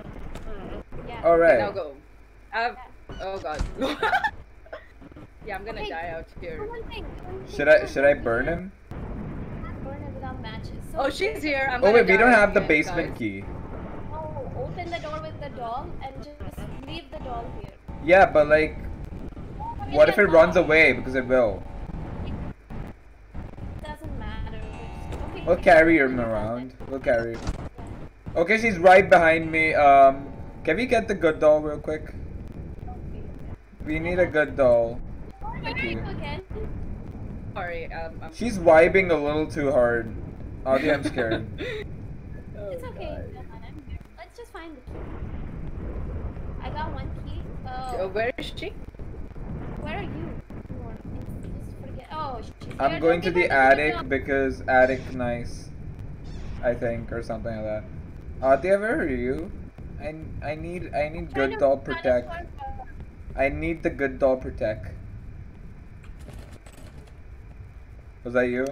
of the door. Yeah. All right. Okay, now go. I've... Yeah. Oh god. Yeah, I'm gonna okay. die out here. One thing. One thing. Should I should I burn him? Burn him without matches. So oh, she's here. I'm oh wait, we don't have the basement guys. key. Oh, open the door with the doll and just leave the doll here. Yeah, but like, what if it runs away? Because it will. We'll carry him around. We'll carry him. Okay, she's right behind me. Um, can we get the good doll real quick? We need a good doll. Thank you. Sorry, um, I'm she's vibing a little too hard. Aadya, I'm scared. It's okay. Let's just find the key. I got one key. Oh. Where is she? Where are you? Oh, I'm going to the attic because attic nice, I think, or something like that. Aadya, where are you? I I need I need good doll protect. I need the good doll protect. Was that you?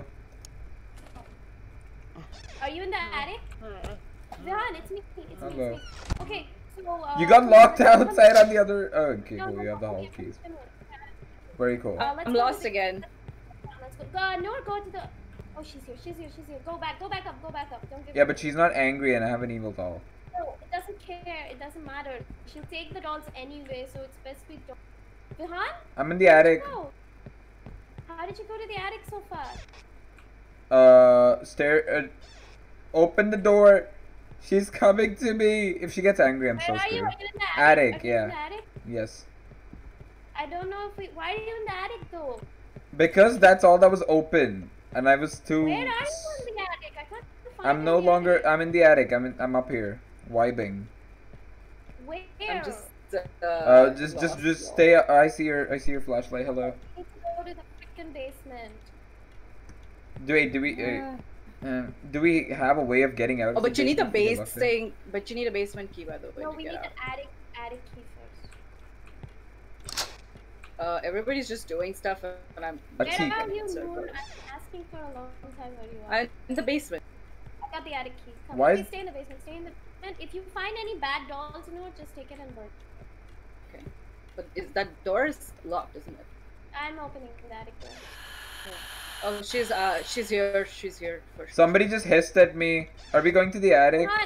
Are you in the attic? Vihaan, it's me. It's me. It's me. Okay. So uh, you got locked outside on the other. Oh, okay, cool. You have the whole keys. Very cool. Uh, I'm lost again. Uh, Noor, go to the... Oh, she's here, she's here, she's here. Go back, go back up, go back up. Don't give yeah, but she's not angry and I have an evil doll. No, it doesn't care. It doesn't matter. She'll take the dolls anyway, so it's best we don't... Vihaan? I'm in the attic. Go? How did you go to the attic so fast? Uh, stare... Uh, open the door. She's coming to me. If she gets angry, I'm Where so scared. Where are you? In the attic? Attic, are you yeah. in the attic? Yes. I don't know if we... Why are you in the attic, though? Because that's all that was open, and I was too. Where are you in the attic? I can't find I'm no longer. Attic. I'm in the attic. I'm in, I'm up here, vibing. Where? I'm just, uh, uh, just, just, just stay. Uh, I see your, I see your flashlight. Hello. I need to go to the freaking basement. Do we? Do we? Yeah. Uh, uh, do we have a way of getting out? Oh, but you need a base thing. But you need a basement key, by the way. No, we need an attic, attic key. Uh, everybody's just doing stuff, and I'm. Where are you, Noor? I'm asking for a long time where you are. I'm in the basement. I got the attic key. Come Why? Stay in the basement. Stay in the basement. If you find any bad dolls, Noor, just take it and burn. Okay. But is that door is locked, isn't it? I'm opening the attic door. Okay. Oh, she's uh, she's here. She's here for sure. Somebody just hissed at me. Are we going to the attic? Where are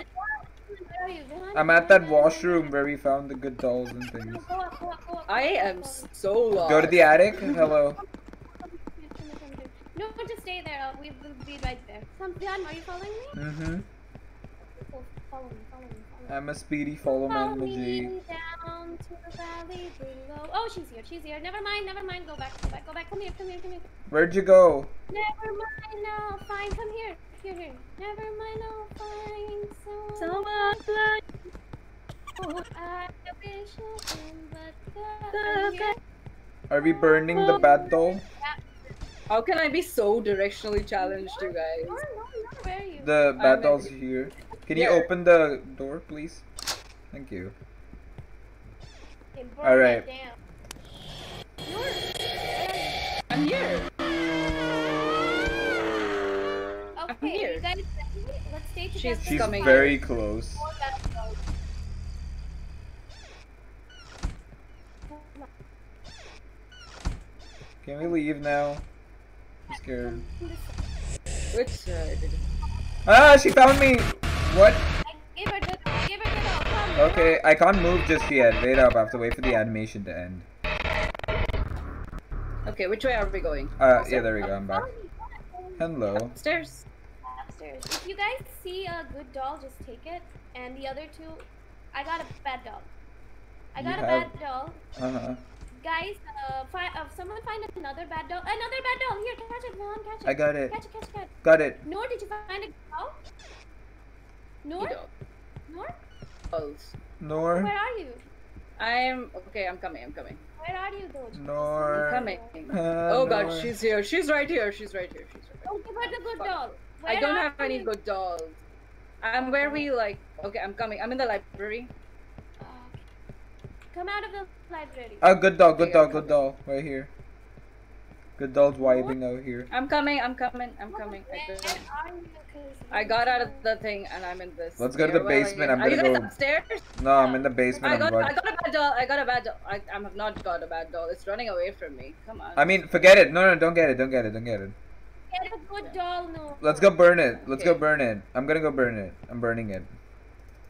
you? I'm at that washroom where we found the good dolls and things. Go up, go up, go up, I am so lost. Go to the attic? Hello. No, just stay there. We will be right there. Vihaan, are you following me? Mm-hmm. Oh, follow me, follow me, follow me. I'm a speedy follow man with G. Down to the valley below. Oh, she's here, she's here. Never mind, never mind. Go back, go back, go back. Come here, come here, come here. Where'd you go? Never mind, no. Fine, come here. Here, here. Never mind, I'll find someone. Someone. Oh, I wish I am, but God, are we burning the bad doll? Yeah. How can I be so directionally challenged, you guys? No, no, no. Where are you? The bad doll's here. Can yeah. you open the door, please? Thank you. Okay, all right. I'm here. Okay, you guys, let's stay together. She's, she's coming. very close. Can we leave now? I'm scared. Which side? Ah, she found me! What? I gave her the, I gave her the okay, I can't move just yet. Wait up, I have to wait for the animation to end. Okay, which way are we going? Uh, yeah, there we go, I'm back. Hello. Upstairs. If you guys see a good doll, just take it. And the other two, I got a bad doll. I got you a have... bad doll. Uh-huh. Guys, uh, fi uh, someone find another bad doll. Another bad doll. Here, catch it, Vihaan, catch it. I got it. Catch it, catch it, catch it. Got it. Noor, did you find a doll? Noor? Noor? Dolls. Noor? Where are you? I'm okay. I'm coming. I'm coming. Where are you, though? Noor. I'm coming. Uh, oh God, Noor. she's here. She's right here. She's right here. She's right here. Don't give her the good doll. Where I don't have you? any good dolls. Um, where we like? Okay, I'm coming. I'm in the library. Uh, come out of the library. Oh, good dog, good dog, good dog. Right here. Good dog's waving over here. I'm coming. I'm coming. I'm coming. I got out of the thing and I'm in this. Let's go to the basement. I'm gonna go. Are you guys upstairs? No, I'm in the basement. I got, I got a bad doll. I got a bad doll. I, I have not got a bad doll. It's running away from me. Come on. I mean, forget it. No, no, don't get it. Don't get it. Don't get it. Get a good doll, no. Let's go burn it. Let's okay. go burn it. I'm gonna go burn it. I'm burning it.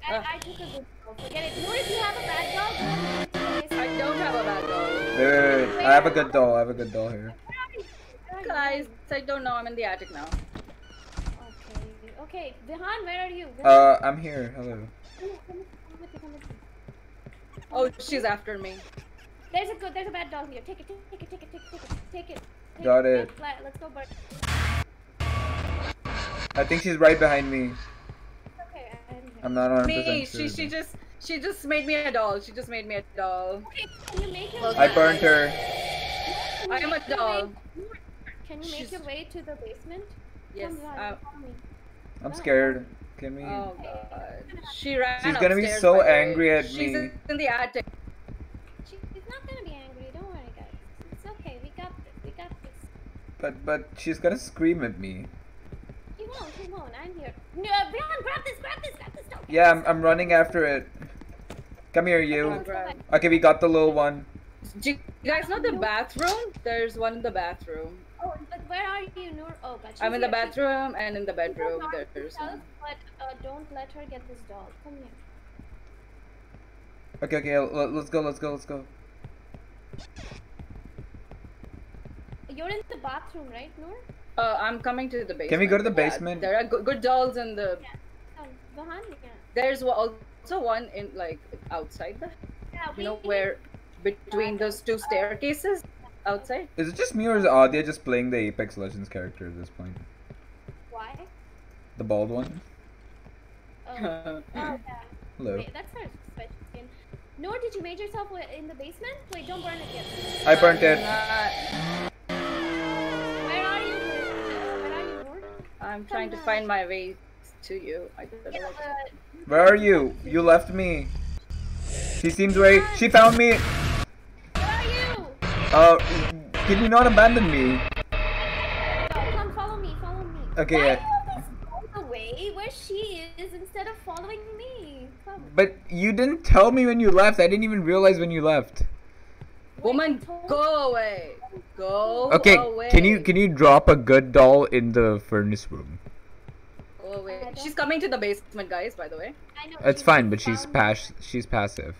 I, uh. I took a good doll. Forget it. Noor, if you have a bad doll, I don't have a bad doll. Wait, wait, wait. I have a good doll. I have a good doll here. Guys, I don't know. I'm in the attic now. Okay, okay. Vihaan, where are you? Vihaan. Uh, I'm here. Hello. Oh, she's after me. There's a good. There's a bad doll here. Take it. Take it. Take it. Take it. Take it. Take it. Take Got it. it. Let's go, bird. I think she's right behind me. Okay, I'm here. I'm not one hundred percent me. She she just she just made me a doll. She just made me a doll. Okay, can you make her I way? burned her. I am a doll. Can you make She's... your way to the basement? Yes. Come on, uh, follow me. I'm scared. Can we? Oh God. She ran She's gonna be so angry at She's me. She's in the attic. She's not gonna be angry. Don't worry, guys. It's okay. We got this. We got this. But but she's gonna scream at me. She won't. She won't. I'm here. No, Brian, grab this. Grab this. Grab this. Don't yeah, I'm I'm running after it. Come here, you. Okay, we got the little one. Do you guys know the bathroom? There's one in the bathroom. Oh, but where are you, Noor? Oh, gotcha. I'm in the bathroom and in the bedroom. There's one. But uh, don't let her get this doll. Come here. Okay, okay. Let's go. Let's go. Let's go. You're in the bathroom, right, Noor? Uh, I'm coming to the basement. Can we go to the basement? Yeah, there are good, good dolls in the. Yeah. Oh, behind me. Yeah. There's also one in like outside the. Yeah, we... You know where. Between those two staircases outside. Is it just me or is Aadya just playing the Apex Legends character at this point? Why? The bald one? Oh, oh yeah. Hello. Wait, that's her special skin. Noor, did you made yourself in the basement? Wait, don't burn it yet. I burnt it. Where are you? Where are you, Noor? I'm trying to find my way to you. I don't know. Where are you? You left me. She seems very. She found me. Uh, did you not abandon me? Come follow me, follow me. Okay. Why yeah. you always go the way where she is instead of following me? Come. But you didn't tell me when you left. I didn't even realize when you left. Woman, go away. Go okay, away. Okay, can you can you drop a good doll in the furnace room? Go away. She's coming to the basement, guys. By the way. I know. It's fine, but she's pas she's passive.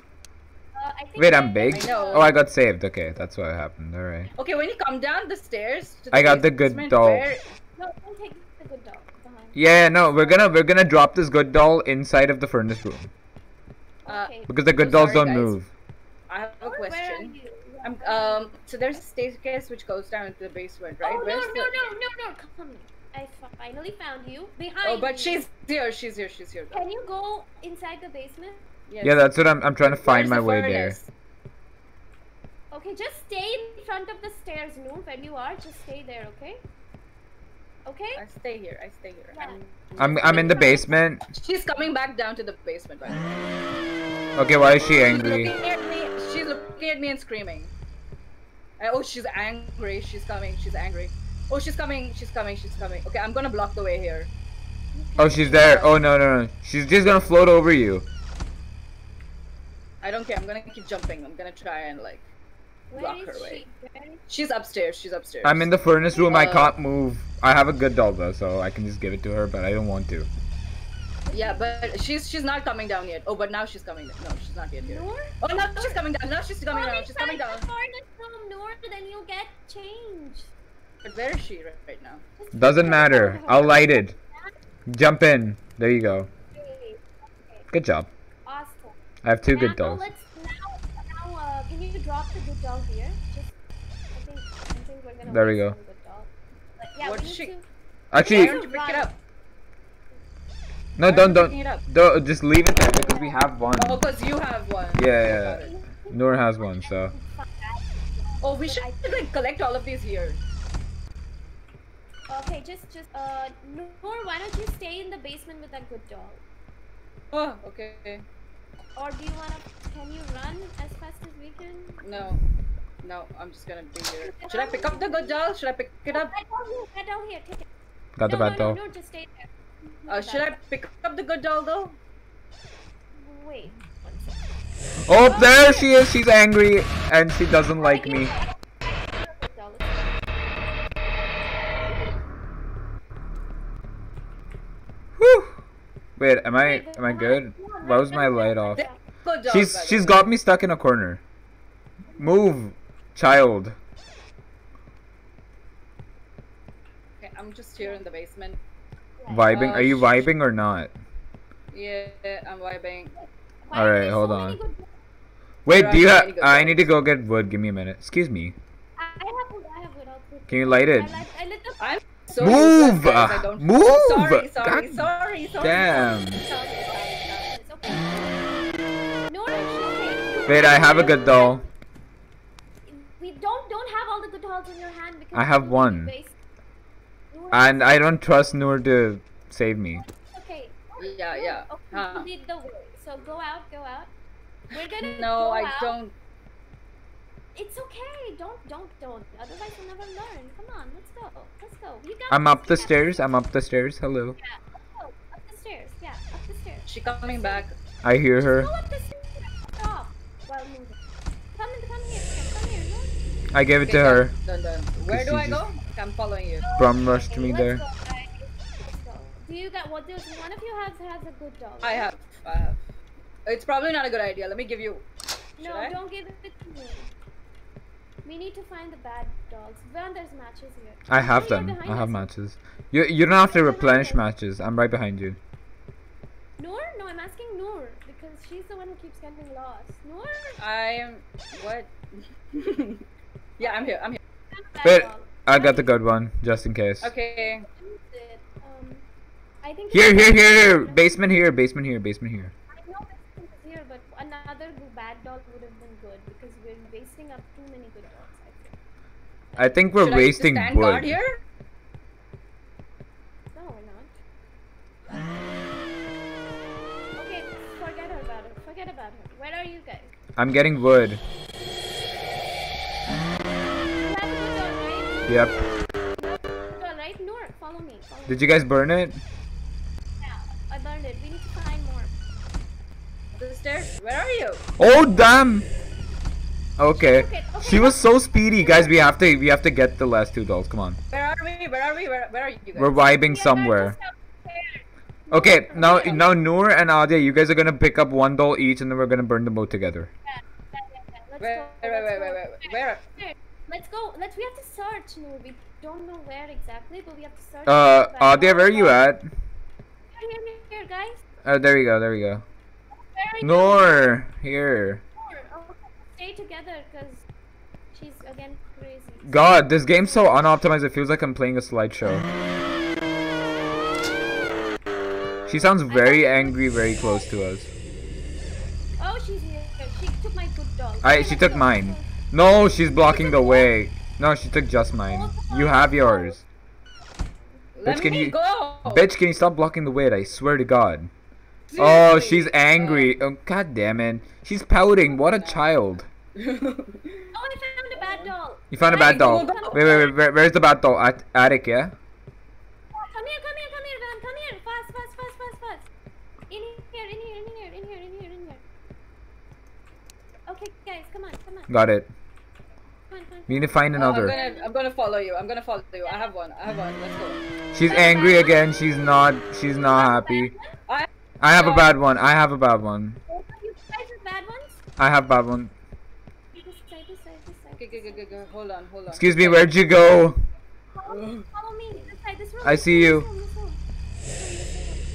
Uh, Wait, I'm big? I oh, I got saved. Okay, that's what happened. Alright. Okay, when you come down the stairs... To the I got the good doll. Where... No, don't take the good doll. Yeah, no, we're gonna we're gonna drop this good doll inside of the furnace room. Uh, because the good so dolls sorry, don't guys. move. I have a question. I'm, um, so there's a staircase which goes down into the basement, right? Oh, Where's no, no, the... no, no, no, come I finally found you. Behind Oh, but you. she's here, she's here, she's here. Can you go inside the basement? Yes. Yeah, that's what I'm. I'm trying to find Where's my the way there. Okay, just stay in front of the stairs, Noor. When you are, just stay there, okay? Okay. I stay here. I stay here. Yeah. I'm. I'm in the basement. She's coming back down to the basement. By the way. Okay, why is she angry? She's looking at me, she's looking at me and screaming. I, oh, she's angry. She's coming. She's angry. Oh, she's coming. She's coming. She's coming. Okay, I'm gonna block the way here. Oh, she's there. Oh no, no, no. She's just gonna float over you. I don't care. I'm gonna keep jumping. I'm gonna try and like block her way. She's upstairs. She's upstairs. I'm in the furnace room. Uh, I can't move. I have a good doll though, so I can just give it to her. But I don't want to. Yeah, but she's she's not coming down yet. Oh, but now she's coming. No, she's not yet here. Noor? Oh, now she's coming down. Now she's coming down. She's coming down. Furnace room, Noor. Then you get changed. But where is she right now? Doesn't matter. I'll light it. Jump in. There you go. Good job. I have two now, good dolls. Let's, now, now, uh, can you drop the good doll here? Just, I think, I think we're gonna there we go. Yeah, what we she... to... Actually, yeah, pick it up. No, Why don't, don't, don't, just leave it there because we have one. Oh, because you have one. Yeah, yeah. Noor has one, so. Oh, we should like collect all of these here. Okay, just, just, uh, Noor, why don't you stay in the basement with that good doll? Oh, okay. Or do you wanna, can you run as fast as we can? No. No, I'm just gonna be here. Should I pick up the good doll? Should I pick it up? Get down here, take it. Got the no, bad no, doll. No, no, just stay there. Uh, should I pick up the good doll though? Wait. One second. Oh, oh, there she is. She's angry and she doesn't like me. Whew. Wait, am I am I good? Why was my light off? She's she's got me stuck in a corner. Move, child. Okay, I'm just here in the basement. Vibing? Are you vibing or not? Yeah, I'm vibing. All right, hold on. Wait, do you have? I need to go get wood. Give me a minute. Excuse me. I have wood. I have wood. Can you light it? So move! Uh, move! Sorry, sorry, sorry, sorry. Damn. Wait, I have a good doll. We don't don't have all the good dolls in your hand because I have one. And I don't trust Noor to save me. Okay. Yeah, yeah. Okay, huh. You need the wood. So go out, go out. We're gonna No, go I out. don't. It's okay. Don't, don't, don't. Otherwise, you'll never learn. Come on, let's go. Let's go. You got I'm up the yeah. stairs. I'm up the stairs. Hello. Yeah, let's go. Up the stairs. Yeah, up the stairs. She coming back. I hear Just her. Go up the stairs. Stop. Well, come in, come here. Come here. No? I gave it okay, to her. Done, done. Where do I go? I'm following you. Brum rushed okay, me let's there. Go, right? Let's go. Do you got what? Does one of you has has a good dog? I have. I have. It's probably not a good idea. Let me give you. Should no, I? don't give it to me. We need to find the bad dogs. Well, there's matches here. I have oh, them. I have us. matches. You you don't have to replenish matches. I'm right behind you. Noor? No, I'm asking Noor because she's the one who keeps getting lost. Noor? I'm what? yeah, I'm here. I'm here. But I got the good one just in case. Okay. Um, I think here, here, here, here. Basement here. Basement here. Basement here. I know basement is here, but another bad dog would have been good because we're wasting up too many good dogs. I think. I think we're Should wasting I just stand wood. Guard here? No, we're not. Okay, forget about it. Forget about it. Where are you guys? I'm getting wood. Yep. Alright, Noor, follow me. Follow Did you guys burn it? Yeah, I burned it. We need to find more. The stairs. Where are you? Oh damn! Okay. Okay, okay, she was so speedy, guys. We have to, we have to get the last two dolls. Come on. Where are we? Where are we? Where, where are you guys? We're vibing somewhere. Okay, now, now Noor and Aadya, you guys are gonna pick up one doll each, and then we're gonna burn them both together. Where, where, where, where, where? Let's go. Let's. We have to search, Noor. We don't know where exactly, but we have to search. Uh, Aadya, where are you at? Here, here, here, guys. Oh, there we go. There we go. Noor, here. Stay together because she's again crazy. God, this game's so unoptimized, it feels like I'm playing a slideshow. She sounds very angry very close to us. Oh, she's here. She took my good dog. I, she took mine. No, she's blocking the way. No, she took just mine. You have yours. Bitch, can you, bitch, can you stop blocking the way? I swear to God. Oh, she's angry. Oh, God damn it. She's pouting. What a child. Oh, I found a bad doll. You found a bad doll. Wait, wait, wait. Where, where's the bad doll? At attic, yeah? Come here, come here, come here, Vihaan. Come here. Fast, fast, fast, fast, fast. In here, in here, in here, in here, in here, in here. Okay, guys, come on, come on. Got it. Come on, come on. We need to find another. Oh, I'm gonna, I'm gonna follow you. I'm gonna follow you. I have one. I have one. Let's go. She's angry again. She's not. She's not happy. I I have a bad one. I have a bad one. You guys have bad ones? I have bad one. Okay, go, go, go. Hold on, hold on. Excuse me, where'd you go? Follow, follow me. This side, this room. I see you.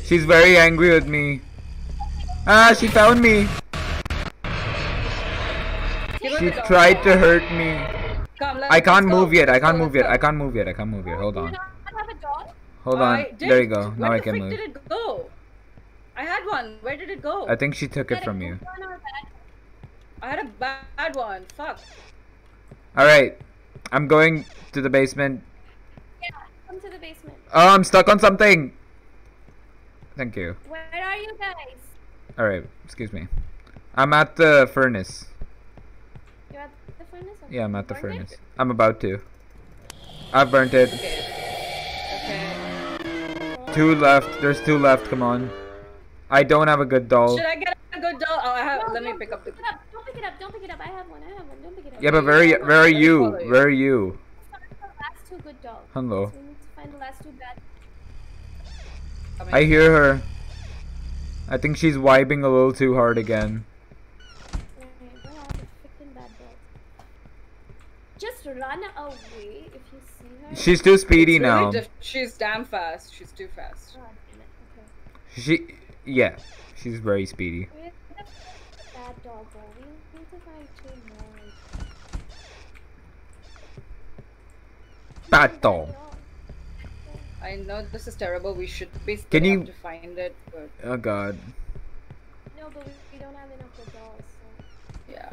She's very angry with me. Ah, she found me. She tried to hurt me. I can't move yet. I can't move yet. I can't move yet. I can't move yet. Hold on. Hold on. There you go. Now I can move. Where the frick did it go? I had one. Where did it go? I think she took it from you. I had a bad one. Fuck. Alright. I'm going to the basement. Yeah. Come to the basement. Oh, I'm stuck on something. Thank you. Where are you guys? Alright, excuse me. I'm at the furnace. You're at the furnace? Okay. Yeah, I'm at the furnace. It? I'm about to. I've burnt it. Okay. Okay. Two left. There's two left. Come on. I don't have a good doll. Should I get a good doll? Oh, I have. No, let me pick up the. Don't, don't pick it up. Don't pick it up. I have one. I have one. Don't pick it up. Yeah, but where, you, where are you? Where are you? Last two good dolls. Hello. So we need to find the last two bad. I hear her. I think she's wiping a little too hard again. Just run away if you see her. She's too speedy now. She's damn fast. She's too fast. She, yeah, she's very speedy. Bad dog. I know this is terrible. We should be Can you... to find it. But... Oh God. No, but we don't have enough for dolls. So... Yeah.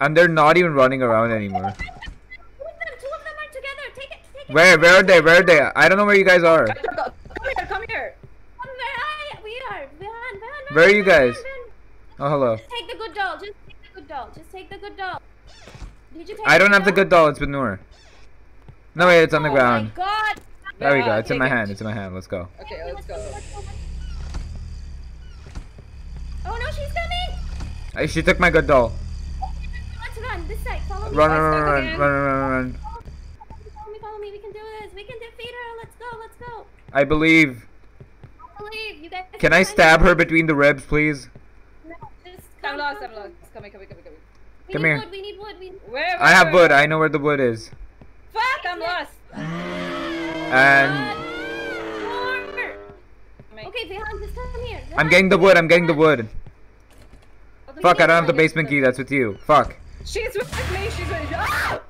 And they're not even running around anymore. Two of them, two of them are together. Take it, take it. Where, where are they? Where are they? I don't know where you guys are. Come here, come here. Come where I, we are. Behind, behind, where are you guys? Oh, hello. Just take the good doll. Just take the good doll. Just take the good doll. Did you take I don't the have doll? the good doll. It's with Noor. No way, it's on the oh ground. My God. There we go. It's in my hand. It's in my hand. Let's go. Okay, let's go. Oh no, she's coming! Hey, she took my good doll. Let's run this side. Follow me. Run, run, run, run, run, run. Follow me, follow me. We can do this. We can defeat her. Let's go. Let's go. I believe. I believe you guys. Can I stab her between the ribs, please? No, just come. I'm lost. I'm lost. Come here, come here, come here. Come here. We need wood. We need wood. I have wood. I know where the wood is. Fuck! I'm lost. And okay, Vihaan, just come here. Vihaan. I'm getting the wood. I'm getting the wood. We Fuck! I don't have the basement key. That's with you. Fuck. She's with me. She's with me. Ah!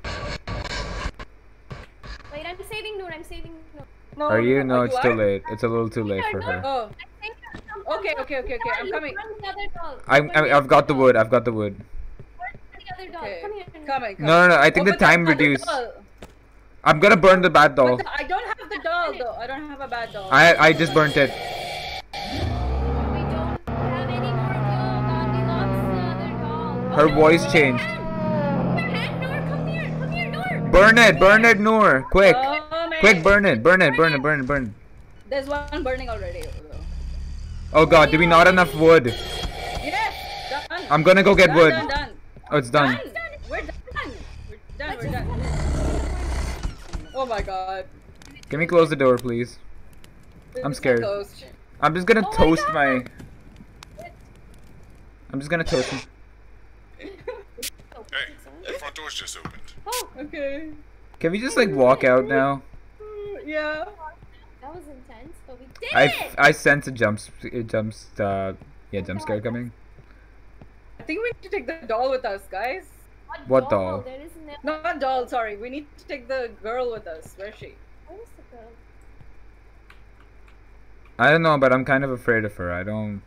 Wait, I'm saving Noor. I'm saving Noor. No, are you? No, it's too late. It's a little too late for her. Oh. Okay, okay, okay, okay. I'm coming. I'm. I've got the wood. I've got the wood. Where's the other doll? Come here. Come on. No, no, no. I think the time reduced. I'm gonna burn the bad doll. The, I don't have the doll though. I don't have a bad doll. I I just burnt it. We don't have any more doll. God, we lost another doll. Her oh, voice no, changed. Noor, come here, come here, Noor. Burn it, burn it, Noor, quick, oh, quick, burn it, burn it, burn it, burn it, burn it. There's one burning already. Oh God, do we not enough wood? Yes, done. I'm gonna go get done, wood. Done, done. Oh, it's done. Done, done. We're done. We're done. We're done. We're done. Oh my God! Can we close the door, please? I'm scared. I'm just gonna oh toast my, my. I'm just gonna toast. Hey, the front door's just opened. Oh, okay. Can we just like walk out now? Yeah. That was intense, but we did I, it. I sense a jump, a jump, uh, yeah, jump scare coming. I think we need to take the doll with us, guys. What doll? There is no Not doll, sorry. We need to take the girl with us. Where's she? Where is the girl? I don't know, but I'm kind of afraid of her. I don't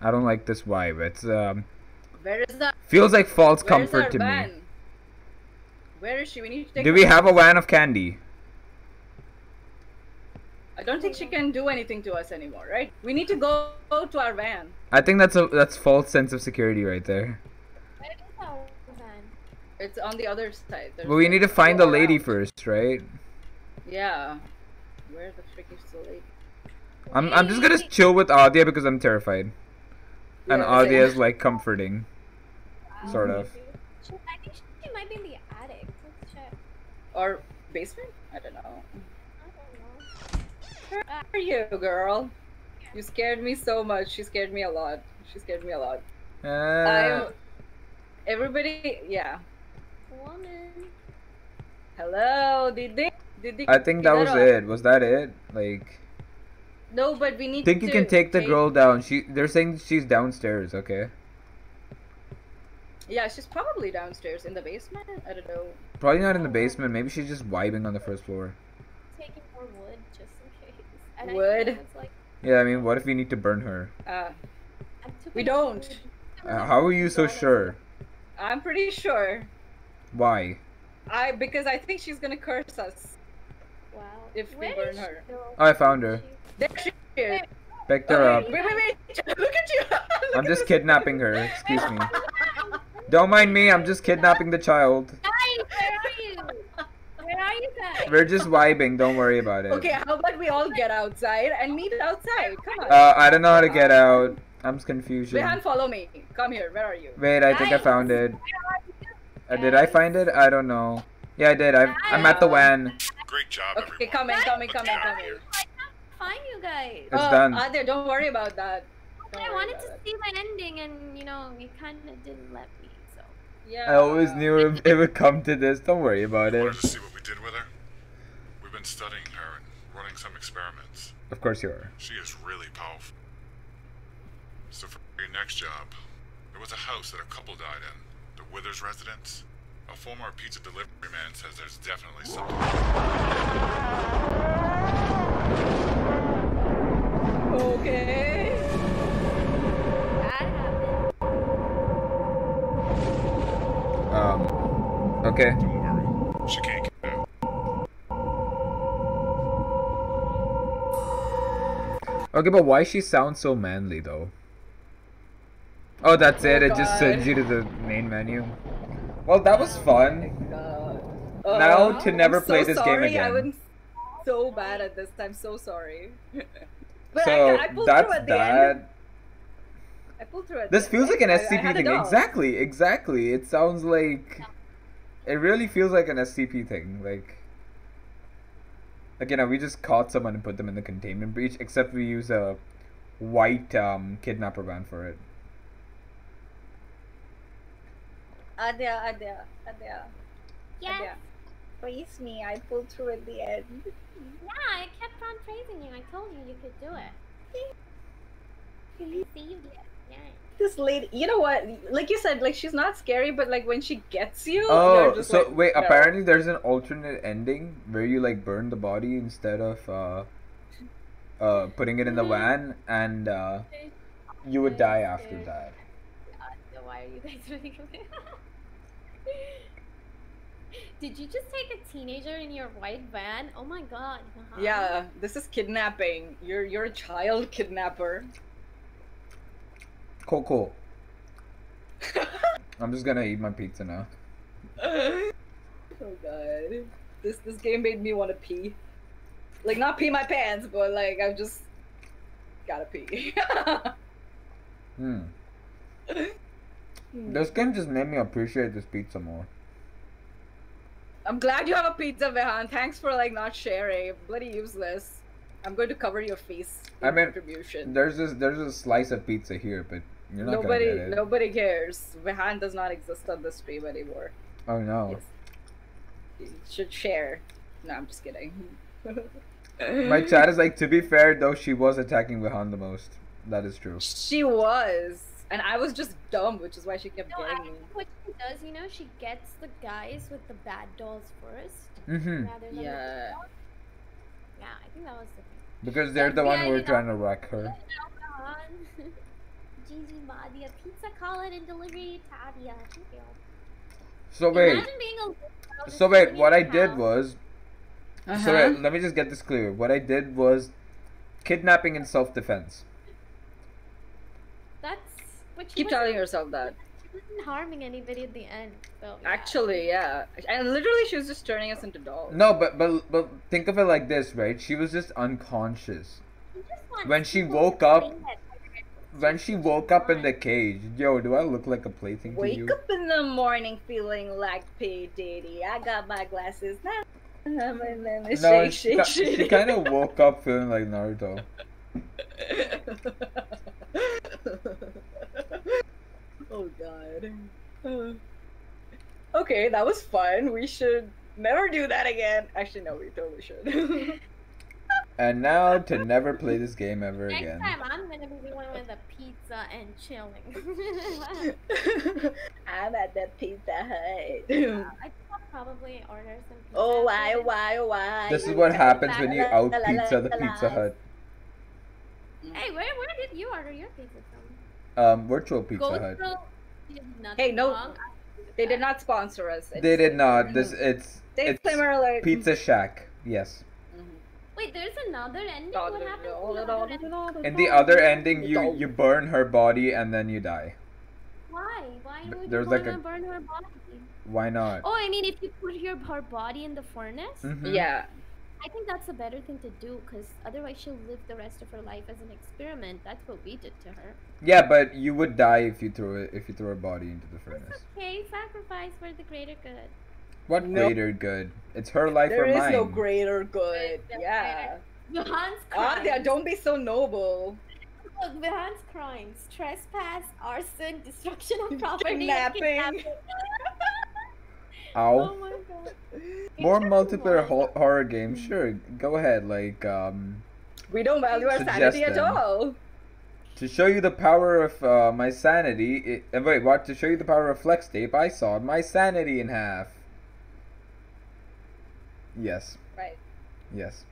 I don't like this vibe. It's um Where is that? Feels like false Where comfort to van? me. Where is she? We need to take Do we have a van of candy? I don't think she can do anything to us anymore, right? We need to go to our van. I think that's a that's false sense of security right there. It's on the other side. There's well, we need to find the lady around. first, right? Yeah. Where the frick is the lady? I'm I'm just gonna chill with Aadya because I'm terrified, yeah, and Aadya is like comforting, wow. sort of. She, I think she might be in the attic. Let's check. Or basement? I don't know. I don't know. Where are you, girl? Yeah. You scared me so much. She scared me a lot. She scared me a lot. Uh... I'm. Everybody, yeah. Woman. Hello, did they? Did they I think that, that was off? it. Was that it? Like. No, but we need. Think to you can take the take... girl down. She. They're saying she's downstairs. Okay. Yeah, she's probably downstairs in the basement. I don't know. Probably not in the basement. Maybe she's just vibing on the first floor. Taking more wood just in case. And wood. I like... Yeah, I mean, what if we need to burn her? Uh, we don't. Uh, how are you so sure? I'm pretty sure. Why? I because I think she's gonna curse us. Wow. If we burn her. Oh, I found her. There she is. Picked her up. Wait, wait, wait. Look at you. Look I'm just kidnapping her. Excuse me. Don't mind me. I'm just kidnapping the child. Guys, where are you? Where are you guys? We're just vibing. Don't worry about it. Okay, how about we all get outside and meet outside? Come on. Uh, I don't know how to get out. I'm confused. Vihaan, follow me. Come here. Where are you? Wait, I think guys, I found it. Uh, did I find it? I don't know. Yeah, I did. I, I'm at the W A N. Great job, everyone. Okay, come in, come in, come in, come in. I can't find you guys. It's oh, done. Aadya, don't worry about that. Don't I wanted to see my ending, and you know, you kind of didn't let me. So. Yeah. I always knew it, it would come to this. Don't worry about it. I wanted to see what we did with her. We've been studying her and running some experiments. Of course you are. She is really powerful. So for your next job, there was a house that a couple died in. The Withers residence. A former pizza delivery man says there's definitely something. Okay. Um. Okay. Don't worry. She can't get out. Okay, but why she sounds so manly though? Oh, that's it. Oh, it just sends you to the main menu. Well, that was fun. Oh, uh, now to never I'm play so this sorry. game again. I was so bad at this. I'm so sorry. But so I, I pulled that's through at the that. End. I pulled through at this feels end. like an S C P thing. Exactly, exactly. It sounds like it really feels like an S C P thing. Like, like you know, we just caught someone and put them in the containment breach. Except we use a white um, kidnapper van for it. Aadya, Aadya, Aadya. Yeah. Aadya. Praise me, I pulled through at the end. Yeah, I kept on praising you. I told you you could do it. You received it. Yeah. This lady, you know what? Like you said, like she's not scary, but like when she gets you. Oh, just so like, wait. No. Apparently, there's an alternate ending where you like burn the body instead of uh, uh, putting it in the van, and uh, you would die after that. Why are you guys really good? Did you just take a teenager in your white van? Oh my god. Uh-huh. Yeah, this is kidnapping. You're you're a child kidnapper. Cool, cool. I'm just gonna eat my pizza now. Oh god. This this game made me want to pee. Like not pee my pants, but like I've just gotta pee. Hmm. This game just made me appreciate this pizza more. I'm glad you have a pizza, Vihaan. Thanks for like not sharing. Bloody useless. I'm going to cover your face. I mean, contribution. There's this, there's a slice of pizza here, but you're not nobody, gonna get it. Nobody cares. Vihaan does not exist on the stream anymore. Oh no. Yes. You should share. No, I'm just kidding. My chat is like, to be fair though, she was attacking Vihaan the most. That is true. She was. And I was just dumb, which is why she kept no, getting me. What she does, you know, she gets the guys with the bad dolls first. Mm-hmm. Rather than yeah. The yeah, I think that was the thing. Because they're and the yeah, one who are trying know, to wreck her. Gigi Madia, pizza call-in and delivery to Aadya. Thank you. So wait. Imagine being a so wait, what I did was... Uh-huh. So wait, let me just get this clear. What I did was kidnapping in self-defense. That's... Keep telling yourself that. She wasn't harming anybody at the end. So, yeah. Actually, yeah. And literally she was just turning us into dolls. No, but but but think of it like this, right? She was just unconscious. Just when she woke up when she woke up in the cage, yo, do I look like a plaything wake to you? Wake up in the morning feeling like P. Diddy. I got my glasses now. No, shake, she, shake, she, she kinda woke up feeling like Naruto. Oh god. Uh, okay, that was fun. We should never do that again. Actually, no, we totally should. And now to never play this game ever Next again. Next time, I'm gonna be the one with the pizza and chilling. I'm at the Pizza Hut. Yeah, I think I'll probably order some pizza. Oh, why, why, why? This is what happens when you out pizza the Pizza Hut. Hey, where where did you order your pizza from? Um, virtual Pizza Hut. Hey, no, they did not sponsor us. It's, they did not. This it's. They it's Pizza Shack. Yes. Wait, there's another ending? What happens in the other ending? You you burn her body and then you die. Why? Why would you like a... burn her body? Why not? Oh, I mean, if you put your, her body in the furnace? Mm-hmm. Yeah. I think that's a better thing to do, because otherwise she'll live the rest of her life as an experiment. That's what we did to her. Yeah, but you would die if you threw it, if you threw her body into the furnace. That's okay, sacrifice for the greater good. What no. greater good? It's her life there or mine. There is no greater good. There's yeah. Greater... Vihaan's crimes. Aadya, don't be so noble. Look, Vihaan's crimes: trespass, arson, destruction of property, kidnapping. And kidnapping. Ow. Oh my god. More multiplayer ho horror games, sure. Go ahead, like, um... we don't value our sanity at all. To show you the power of uh, my sanity... It, uh, wait, what? To show you the power of Flex Tape, I saw my sanity in half. Yes. Right. Yes.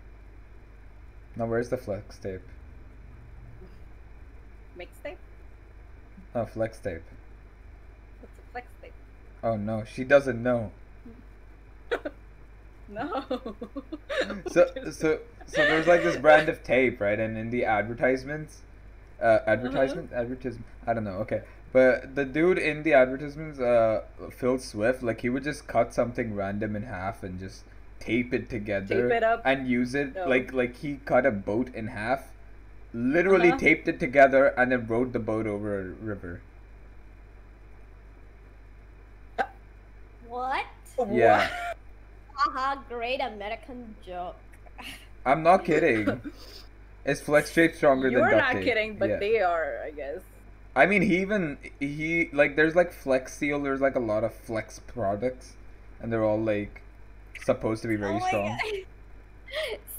Now, where's the Flex Tape? Mix tape? Oh, Flex Tape. What's a Flex Tape? Oh no, she doesn't know. No. so so so there's like this brand of tape, right? And in the advertisements, uh, advertisement, uh-huh. advertisement. I don't know. Okay, but the dude in the advertisements, uh, Phil Swift, like he would just cut something random in half and just tape it together, tape it up. And use it no. like like he cut a boat in half, literally uh-huh. taped it together, and then rode the boat over a river. What? Yeah. Haha, great American joke. I'm not kidding. Is Flex Tape stronger You're than duct tape? You're not kidding, but yeah. they are, I guess. I mean, he even, he, like, there's like Flex Seal, there's like a lot of Flex products, and they're all like, supposed to be very oh strong. God.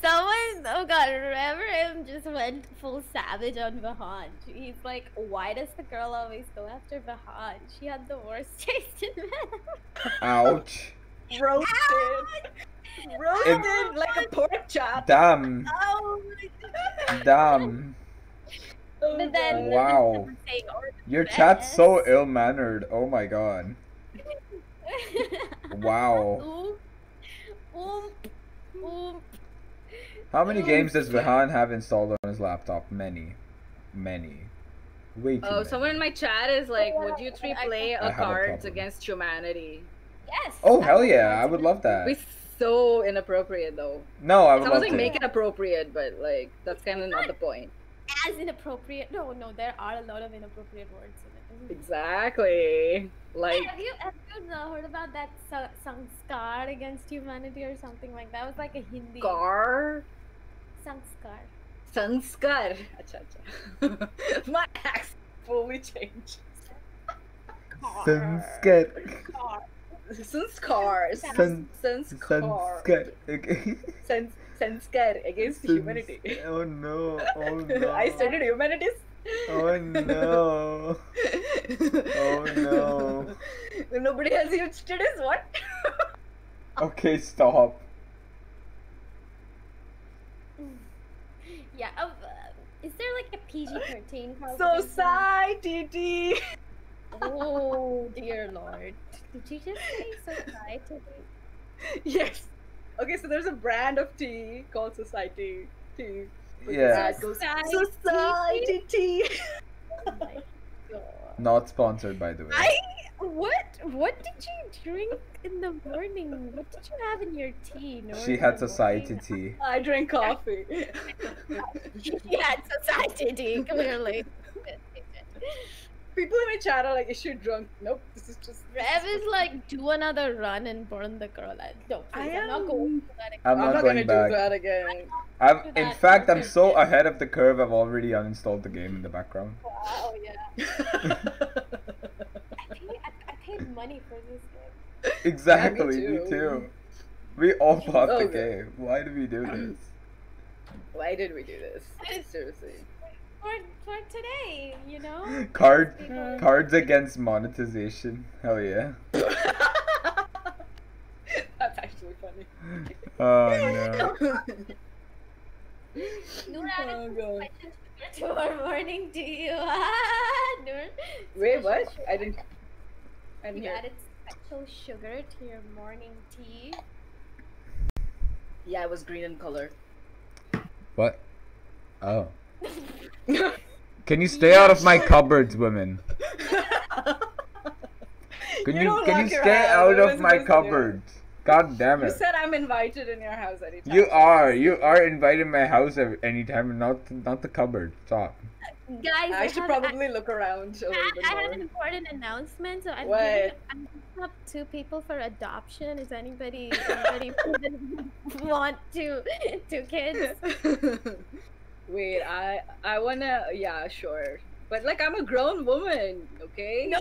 Someone, oh god, remember him just went full savage on Vihaan. He's like, why does the girl always go after Vihaan? She had the worst taste in men. Ouch. Roasted. Ouch. Roasted it, like a pork chop. Damn. Oh my god. Damn. But then, wow. Then your chat's so ill-mannered. Oh my god. Wow. Oomp. Oomp. Oomp. How many games does Vihaan have installed on his laptop? Many. Many. Way too oh, many. Someone in my chat is like, would you three play a Cards Against Humanity? Yes! Oh, hell yeah, I would love that. It's so inappropriate, though. No, I would love to. Someone's like, make it appropriate, but like, that's kind of not the point. As inappropriate? No, no, there are a lot of inappropriate words in it. Exactly. Like, hey, have you have you heard about that song, Cards Against Humanity or something like that? It was like a Hindi. Scar? Sanskar. Sanskar. Acha, acha. My accent fully changed. Sanskar. Sanskar. Sanskar. Sanskar. Sanskar. Sanskar against humanity. Oh no. Oh no. I studied humanities. Oh no. Oh no. Nobody has huge studies. What? Okay, stop. Yeah, uh, is there like a P G thirteen? Society Tea! Oh dear lord. Did you just say Society? Yes. Okay, so there's a brand of tea called Society Tea. Yeah. Society, Society Tea! Oh my god. Not sponsored, by the way. I... What? What did you drink in the morning? What did you have in your tea? Noor, she had Society Tea. I drank coffee. She had Society Tea, clearly. People in my chat are like, is she drunk? Nope, this is just... Rev is like, do another run and burn the girl. I, no, please, I am... I'm not going to do that again. I'm not, I'm not going to do that again. I'm, I'm, in fact, I'm so ahead of the curve, I've already uninstalled the game in the background. Wow, yeah. Money for this game. Exactly, yeah, me, too. me too. We all bought oh, the okay. game. Why did we do this? Why did we do this? Seriously. For, for today, you know? Card, uh, cards against monetization. Hell yeah. That's actually funny. Oh no. Noor added oh, questions to our morning tea. Noor. Wait, what? I didn't... And you added special sugar to your morning tea. Yeah, it was green in color. What? Oh. Can you stay out of my cupboards, women? Can you, you can you stay out of my cupboards? God damn it. You said I'm invited in your house anytime. You are. You are invited in my house anytime, not not the cupboard. Stop. Guys, I, I should have, probably I, look around a little I, bit I more. Have an important announcement. So I'm giving up two people for adoption. Is anybody, anybody want two, two kids? Wait, I I wanna, yeah, sure. But like, I'm a grown woman, okay? No!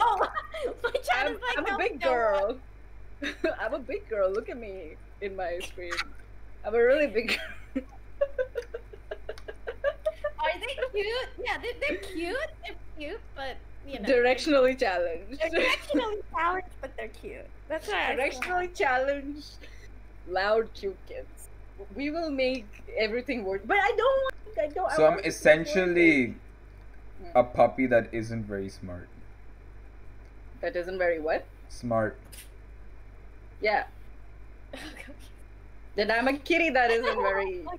My child I'm, is like, I'm no, a big girl. No. I'm a big girl, look at me in my screen. I'm a really big girl. Are they cute? Yeah, they're, they're cute, they're cute, but you know. Directionally challenged. They're directionally challenged, but they're cute. That's right. Directionally challenged, loud, cute kids. We will make everything work, but I don't I don't So I I'm essentially a puppy that isn't very smart. That isn't very what? Smart. Yeah. Then I'm a kitty that isn't very smart.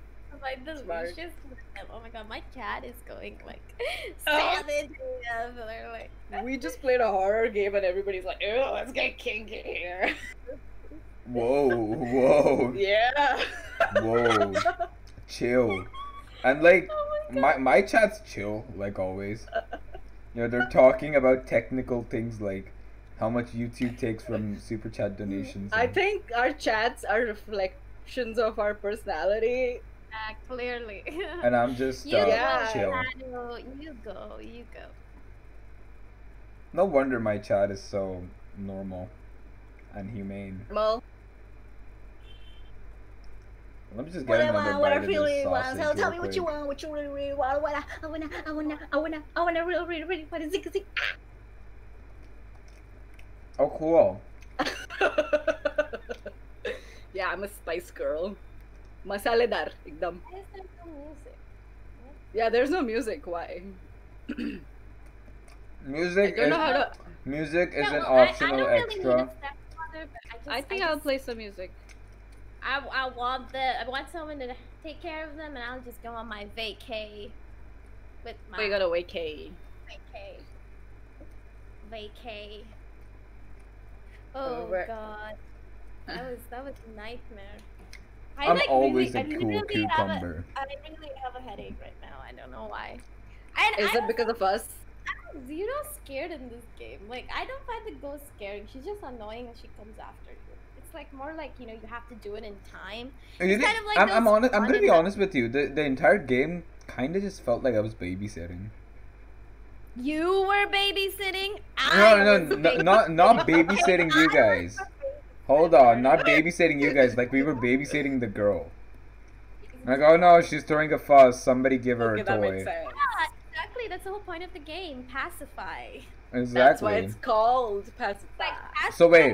Oh my god, my cat is going like savage. Oh. We just played a horror game and everybody's like, ew, let's get kinky here. Whoa, whoa. Yeah. Whoa. Chill. And like, oh my, my my chat's chill, like always. You know, they're talking about technical things like how much YouTube takes from super chat donations. I think our chats are reflections of our personality. Uh, clearly. And I'm just you uh, go, chill. Shadow, you go, you go. No wonder my chat is so normal and humane. Well, let me just get another bite of this sausage. Tell me what you want, what you really, really want. I wanna, I wanna, I wanna, I wanna, I wanna really, really, really want to zig zig. Oh, cool. Yeah, I'm a spice girl. Masaledar, ekdam. Why is there no music? What? Yeah, there's no music. Why? Music is to... music is no, an optional I, I don't really extra. Need a stepfather, but I, just, I think I just... I'll play some music. I I want the I want someone to take care of them, and I'll just go on my vacay. With my. We gotta vacay. Vacay. Vacay. Oh Over. God, that was that was a nightmare. I I'm like always really, a cool I really cucumber. A, I really have a headache right now. I don't know why. And Is I it because of us? I'm zero scared in this game. Like, I don't find the ghost scaring. She's just annoying when she comes after you. It's like more like, you know, you have to do it in time. It's think, kind of like I'm, I'm, honest, I'm gonna be honest with you. The, the entire game kind of just felt like I was babysitting. You were babysitting? I no, no, no, not, not babysitting you guys. Hold on, not babysitting you guys, like we were babysitting the girl. Like, oh no, she's throwing a fuss, somebody give her okay, a toy. Yeah, exactly, that's the whole point of the game, pacify. Exactly. That's why it's called Pacify. Like, so wait,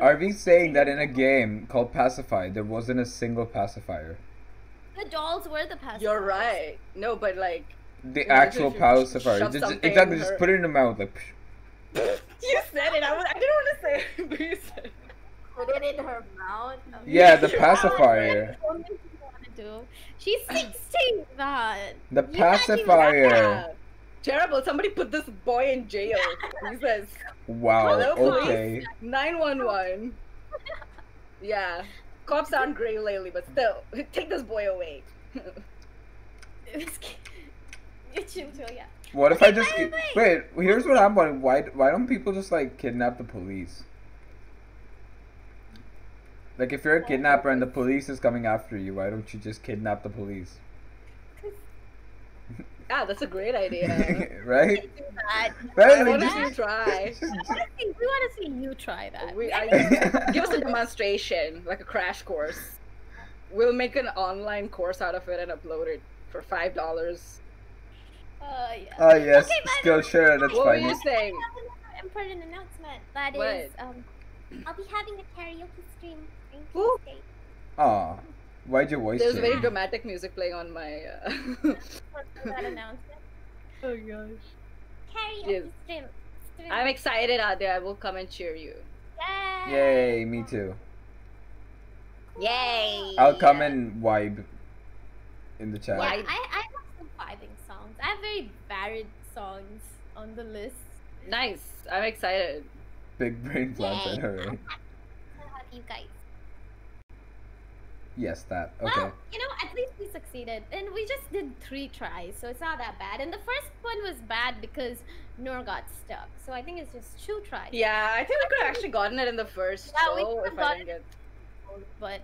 are we saying that in a game called Pacify, there wasn't a single pacifier? The dolls were the pacifier. You're right. No, but like... The actual pacifier. Just, exactly, just put it in her mouth. Like, you said it, I, was, I didn't want to say it, but you said it. Put it in her mouth. Um, yeah, the pacifier. She's sixteen, man. The pacifier. Terrible. Somebody put this boy in jail. He says, wow. Okay. nine one one. Yeah. Cops aren't great lately, but still, take this boy away. What if I just wait? Here's what I'm wondering. Why? Why don't people just like kidnap the police? Like, if you're a kidnapper and the police is coming after you, why don't you just kidnap the police? Yeah, that's a great idea. Right? I want to see you try. We want to see you try that. We, I, give us a demonstration, like a crash course. We'll make an online course out of it and upload it for five dollars. Oh, uh, yeah. uh, yes. Okay, Skillshare, that's what fine. What were you saying? I have an important announcement. That what? is, um, I'll be having a karaoke stream. Ooh. Aw, why'd your voice There's change? Very dramatic music playing on my... Uh... that announcement. Oh gosh. Karaoke yes. stream. stream. I'm excited, Aadya. I will come and cheer you. Yay! Yay, me too. Yay! I'll come and vibe. in the chat. Yeah, I, I have some surviving songs. I have very varied songs on the list. Nice. I'm excited. Big brain plants at her. Right? How about you guys? Yes, that. Okay. Well, you know, at least we succeeded. And we just did three tries, so it's not that bad. And the first one was bad because Noor got stuck. So I think it's just two tries. Yeah, I think we could have actually gotten it in the first yeah, show we if I didn't get... But...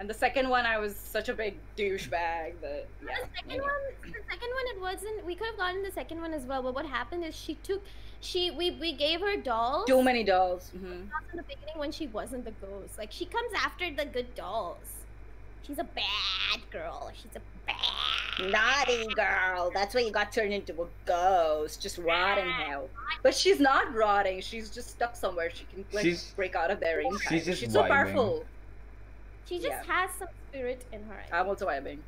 And the second one, I was such a big douchebag that... Yeah, the second yeah. one, the second one, it wasn't... We could have gotten the second one as well, but what happened is she took... She we we gave her dolls. Too many dolls. Mm-hmm. In the beginning, when she wasn't the ghost, like she comes after the good dolls. She's a bad girl. She's a bad naughty girl. That's why you got turned into a ghost, just rotting hell. But she's not rotting. She's just stuck somewhere. She can like she's, break out of there. Anytime. She's just she's so powerful. She just yeah. has some spirit in her. I'm also vibing.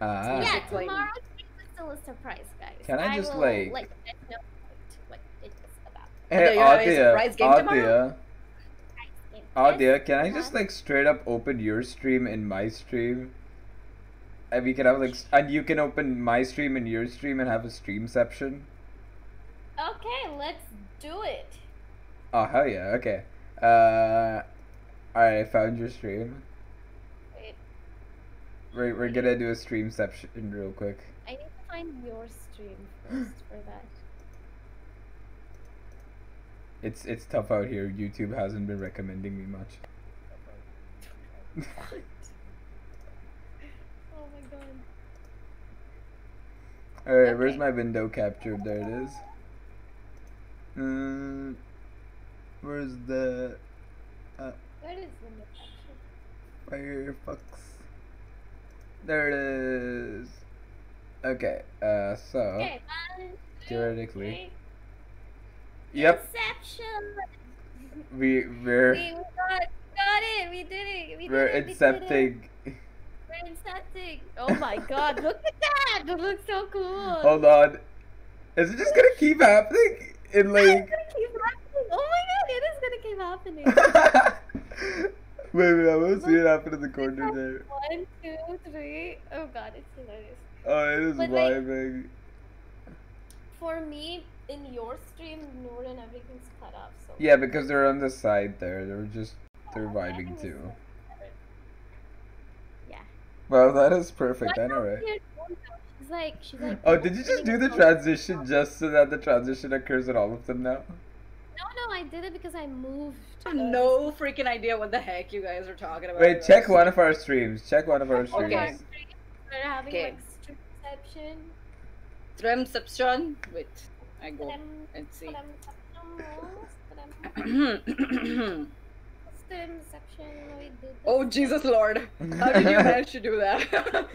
Uh, yeah, tomorrow is still a surprise, guys. Can I just I will, like? like no, Hey, Aadya, Aadya, Aadya, can I just like straight up open your stream and my stream? And we can have like, and you can open my stream and your stream and have a streamception? Okay, let's do it. Oh, hell yeah, okay. Uh, alright, I found your stream. Wait. We're, we're gonna do a streamception real quick. I need to find your stream first for that. It's it's tough out here. YouTube hasn't been recommending me much. Oh my god. Alright, okay. Where's my window captured? There it is. Um, where's the... Uh, Where is window captured? Firefox. There it is. Okay, uh, so... Okay, one, two, theoretically... Three. Yep. We we're we got, got it. We did it. We we're accepting. We we're accepting. Oh my god! Look at that. That looks so cool. Hold on. Is it just gonna keep happening? In like. It's gonna keep happening. Oh my god! It is gonna keep happening. Wait, wait! I want to see it happen in the corner there. One, two, three. Oh god! It's hilarious. Oh, it is vibing. Like, for me. In your stream, Noor and everything's cut up. So yeah, because they're on the side there. They're just they're vibing too. Yeah. Wow, that is perfect. Why I know, right? She's like, she's like. Oh, did you just do the transition just so that the transition occurs at all of them now? No, no, I did it because I moved. I have no freaking idea what the heck you guys are talking about. Wait, check one of our streams. Check one of our streams. Okay. We're having like streamception. Streamception. Wait. I go and see. Oh Jesus Lord! How did you manage to do that?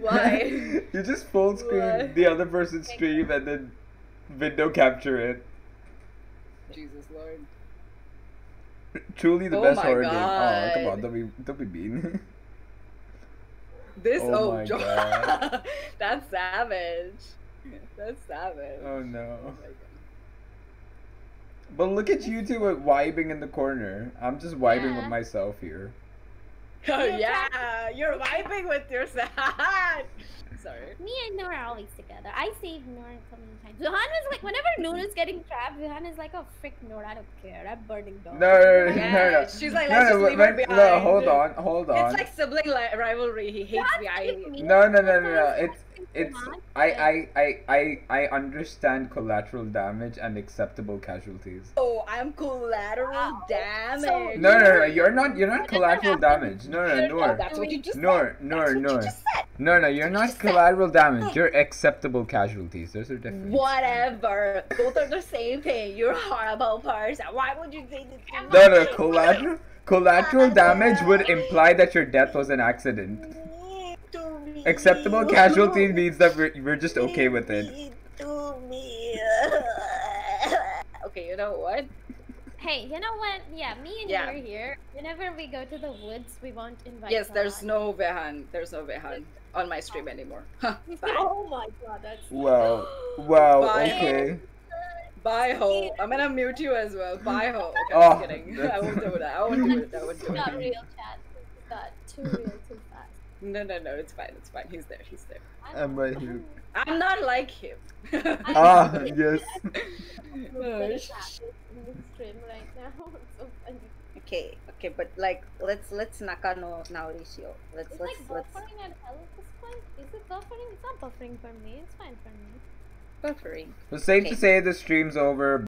Why? You just full screen Why? the other person's stream and then window capture it. Jesus Lord! Truly the oh best horror God. game. Oh come on, don't be don't be mean. This oh, oh God. That's savage. That's savage. Oh no. Oh, but look at you two at vibing in the corner. I'm just vibing yeah. with myself here. Oh yeah, you're vibing with yourself. Sorry. Me and Noor are always together. I saved Noor so many times. Vihaan was like, whenever Noor is getting trapped, Vihaan is like, oh frick Noor, I don't care. I'm burning down. No, no, no, yeah. no, no. She's like, let's no, no, just leave her behind. No, hold on, hold on. It's like sibling rivalry. He hates behind. No, no, no, no, no. It's It's I, I I I I understand collateral damage and acceptable casualties. Oh, I'm collateral wow. damage. So, no, no, no, no, you're not. You're not collateral damage. No, no, no. Oh, that's what you just Noor, said. Noor, Noor. No, no, you're not collateral damage. You're acceptable casualties. Those are different. Whatever. Both are the same thing. You're a horrible person. Why would you say this? No, no, collateral collateral damage would imply that your death was an accident. Acceptable casualty means that we're, we're just okay with it. Okay, you know what? Hey, you know what? Yeah, me and yeah. you are here. Whenever we go to the woods, we won't invite Yes, Vihaan. There's no Vihaan. There's no Vihaan on my stream anymore. Oh my god, that's... Wow. Wow, Bye. okay. Bye, ho. I'm gonna mute you as well. Bye, ho. Okay, oh, I'm kidding. That's... I won't do that. I won't do it. I won't do it. It's not real, chat. It's not too real, too fast. No, no, no, it's fine, it's fine. He's there, he's there. I'm right here. I'm not like him. Ah, yes. Okay, okay, but like, let's let's Nakano now ratio. Let's it's let's like buffering let's. At L at this point. Is it buffering? It's not buffering for me. It's fine for me. Buffering. Well, safe okay. to say the stream's over.